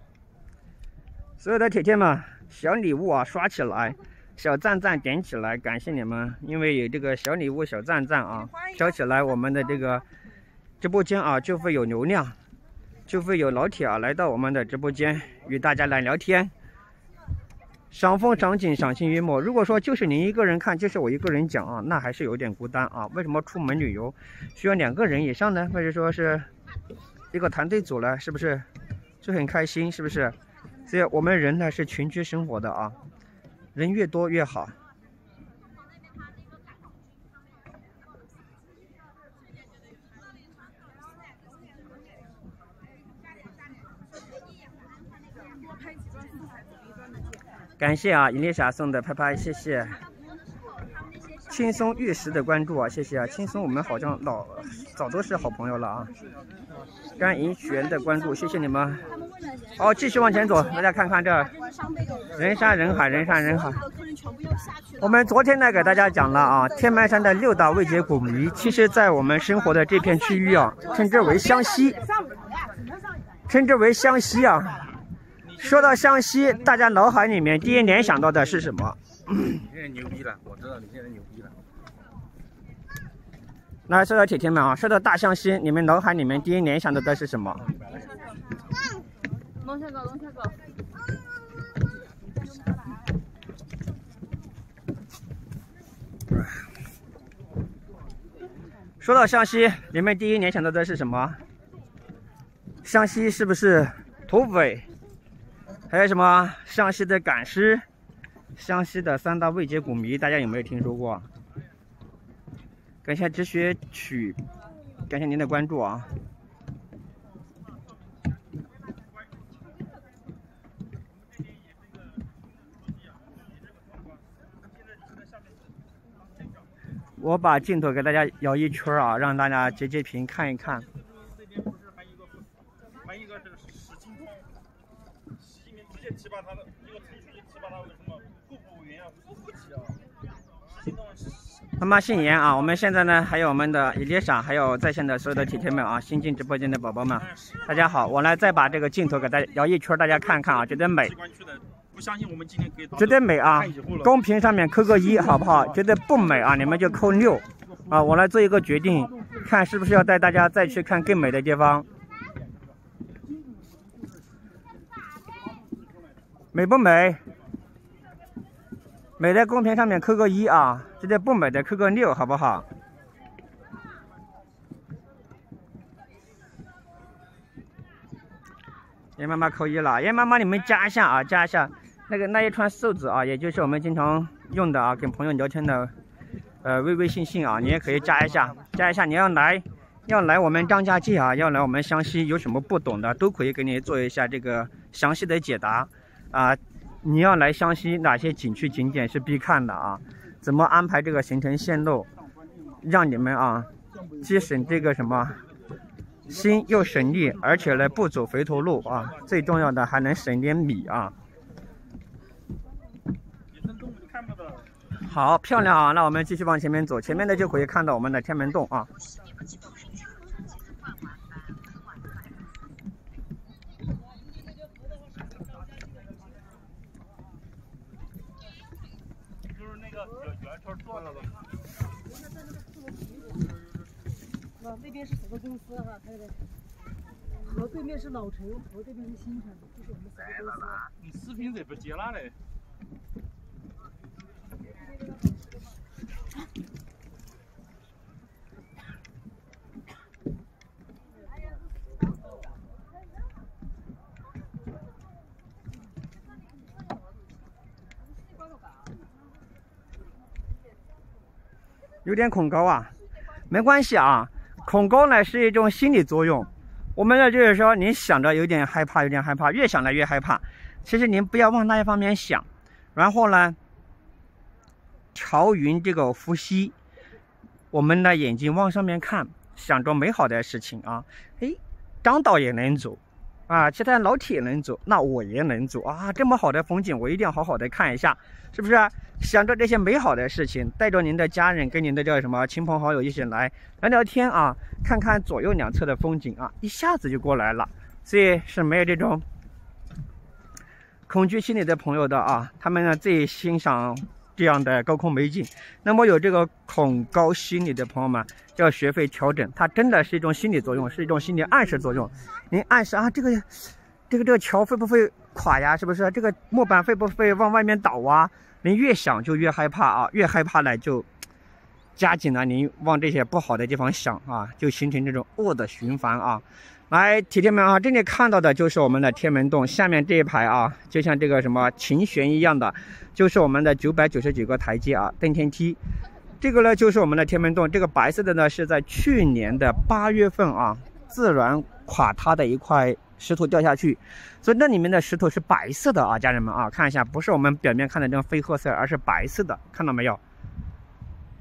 所有的铁铁们，小礼物啊刷起来，小赞赞点起来，感谢你们！因为有这个小礼物、小赞赞啊，飘起来，我们的这个直播间啊就会有流量，就会有老铁啊来到我们的直播间，与大家来聊天。 赏风、赏景、赏心悦目。如果说就是您一个人看，就是我一个人讲啊，那还是有点孤单啊。为什么出门旅游需要2个人以上呢？或者说是一个团队组了，是不是就很开心？是不是？所以我们人呢是群居生活的啊，人越多越好。感谢啊，尹丽莎送的拍拍，谢谢。轻松玉石的关注啊，谢谢啊。轻松，我们好像早都是好朋友了啊。甘银璇的关注，谢谢你们。好，继续往前走，大家看看这人山人海，人山人海。我们昨天呢给大家讲了啊，天门山的6大未解古谜，其实在我们生活的这片区域啊，称之为湘西，称之为湘西啊。 说到湘西，大家脑海里面第一联想到的是什么？你现在牛逼了，我知道你现在牛逼了。来，说到铁铁们啊，说到大湘西，你们脑海里面第一联想到的是什么？龙泉沟，龙泉沟。说到湘西，你们第一联想到的是什么？湘西是不是土匪？ 还有什么湘西的赶尸，湘西的3大未解古谜，大家有没有听说过？感谢只学曲，感谢您的关注啊！我把镜头给大家摇一圈啊，让大家截截屏看一看。 提拔他的，一个程序员提拔他为什么副部委员啊、副部级啊？妈妈姓严啊！我们现在呢，还有我们的伊丽莎，还有在线的所有的铁铁们啊，新进直播间的宝宝们，大家好！我来再把这个镜头给大家摇一圈，大家看看啊，觉得美。觉得美啊！公屏上面扣个1，好不好？觉得不美啊，你们就扣6啊！我来做一个决定，看是不是要带大家再去看更美的地方。 美不美？美在公屏上面扣个1啊，直接不美的扣个6，好不好？严妈妈扣1了，严妈妈你们加一下啊，加一下那个那一串数字啊，也就是我们经常用的啊，跟朋友聊天的，微信啊，你也可以加一下，加一下。你要来我们张家界啊，要来我们湘西，有什么不懂的都可以给你做一下这个详细的解答。 啊，你要来湘西，哪些景区景点是必看的啊？怎么安排这个行程线路，让你们啊，既省这个什么心又省力，而且呢不走回头路啊。最重要的还能省点米啊。好漂亮啊！那我们继续往前面走，前面的就可以看到我们的天门洞啊。 那边是几个公司哈开的，河对面是老城，河对面是新城，就是我们几个公司。你视频咋不接了嘞？有点恐高啊，没关系啊，恐高呢是一种心理作用。我们呢就是说，您想着有点害怕，有点害怕，越想着越害怕。其实您不要往那一方面想，然后呢，调匀这个呼吸，我们的眼睛往上面看，想着美好的事情啊。哎，张导也能走啊，其他老铁能走，那我也能走啊。这么好的风景，我一定要好好的看一下，是不是啊？想着这些美好的事情，带着您的家人跟您的叫什么亲朋好友一起来聊聊天啊，看看左右两侧的风景啊，一下子就过来了。所以是没有这种恐惧心理的朋友的啊，他们呢最欣赏这样的高空美景。那么有这个恐高心理的朋友们，要学会调整，它真的是一种心理作用，是一种心理暗示作用。您暗示啊，这个桥会不会垮呀？是不是？这个木板会不会往外面倒啊？您越想就越害怕啊，越害怕呢就加紧了您往这些不好的地方想啊，就形成这种恶的循环啊。来，铁弟们啊，这里看到的就是我们的天门洞下面这一排啊，就像这个什么琴弦一样的，就是我们的999个台阶啊，登天梯。这个呢就是我们的天门洞，这个白色的呢是在去年的8月份啊，自然垮塌的一块石头掉下去，所以那里面的石头是白色的啊，家人们啊，看一下，不是我们表面看的这种绯褐色，而是白色的，看到没有？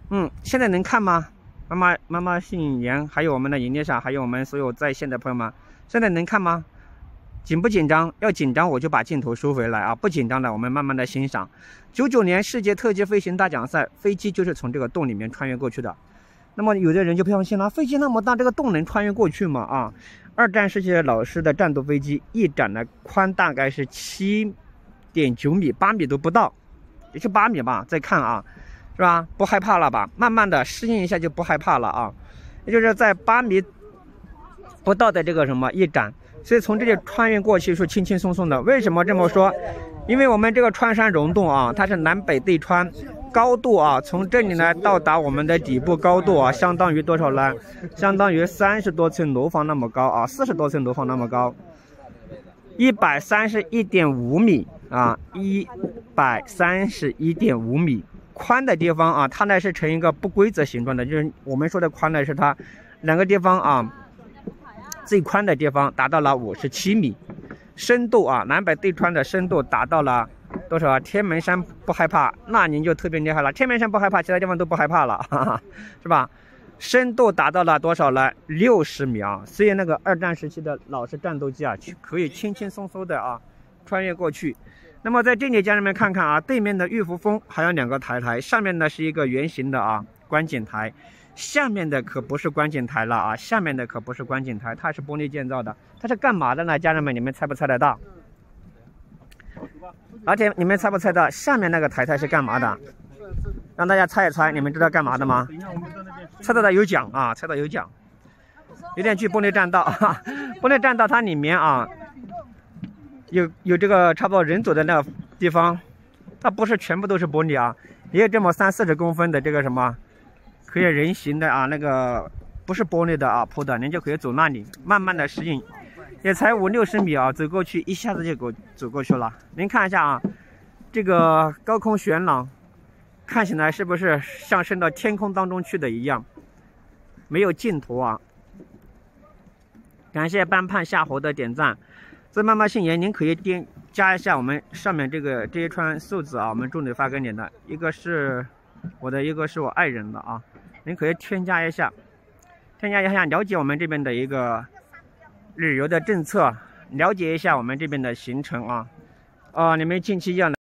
嗯，现在能看吗？妈妈姓严，还有我们的营业上，还有我们所有在线的朋友们，现在能看吗？紧不紧张？要紧张我就把镜头收回来啊，不紧张的我们慢慢的欣赏。99年世界特级飞行大奖赛，飞机就是从这个洞里面穿越过去的。那么有的人就不相信了，飞机那么大，这个洞能穿越过去吗？啊，2战世界老师的战斗飞机，翼展的宽大概是7.9米，8米都不到，也就8米吧。再看啊。是吧？不害怕了吧？慢慢的适应一下就不害怕了啊。也就是在8米不到的这个什么翼展，所以从这里穿越过去是轻轻松松的。为什么这么说？因为我们这个穿山溶洞啊，它是南北对穿，高度啊，从这里呢到达我们的底部高度啊，相当于多少呢？相当于30多层楼房那么高啊，40多层楼房那么高，131.5米啊，131.5米。宽的地方啊，它呢是呈一个不规则形状的，就是我们说的宽呢是它两个地方啊，最宽的地方达到了57米，深度啊，南北对穿的深度达到了多少啊？天门山不害怕，那您就特别厉害了。天门山不害怕，其他地方都不害怕了，哈哈，是吧？深度达到了多少呢？60米啊！所以那个2战时期的老式战斗机啊，可以轻轻松松的啊穿越过去。那么在这里，家人们看看啊，对面的玉湖峰还有2个台，上面呢是一个圆形的啊观景台，下面的可不是观景台了啊，下面的可不是观景台，它是玻璃建造的，它是干嘛的呢？家人们，你们猜不猜得到？而且你们猜不猜到下面那个台是干嘛的？让大家猜一猜，你们知道干嘛的吗？猜到的有奖啊，猜到有奖。有点去玻璃栈道，啊，玻璃栈道它里面啊。有这个差不多人走的那个地方，它不是全部都是玻璃啊，也有这么30-40公分的这个什么可以人行的啊，那个不是玻璃的啊铺的，您就可以走那里，慢慢的适应，也才50-60米啊，走过去一下子就走过去了。您看一下啊，这个高空悬廊，看起来是不是像升到天空当中去的一样，没有尽头啊！感谢班盼夏侯的点赞。所以妈妈姓严，您可以点加一下我们上面这一串数字啊，我们重点发给您的，一个是我的，一个是我爱人的啊，您可以添加一下，了解我们这边的一个旅游的政策，了解一下我们这边的行程啊，你们近期要。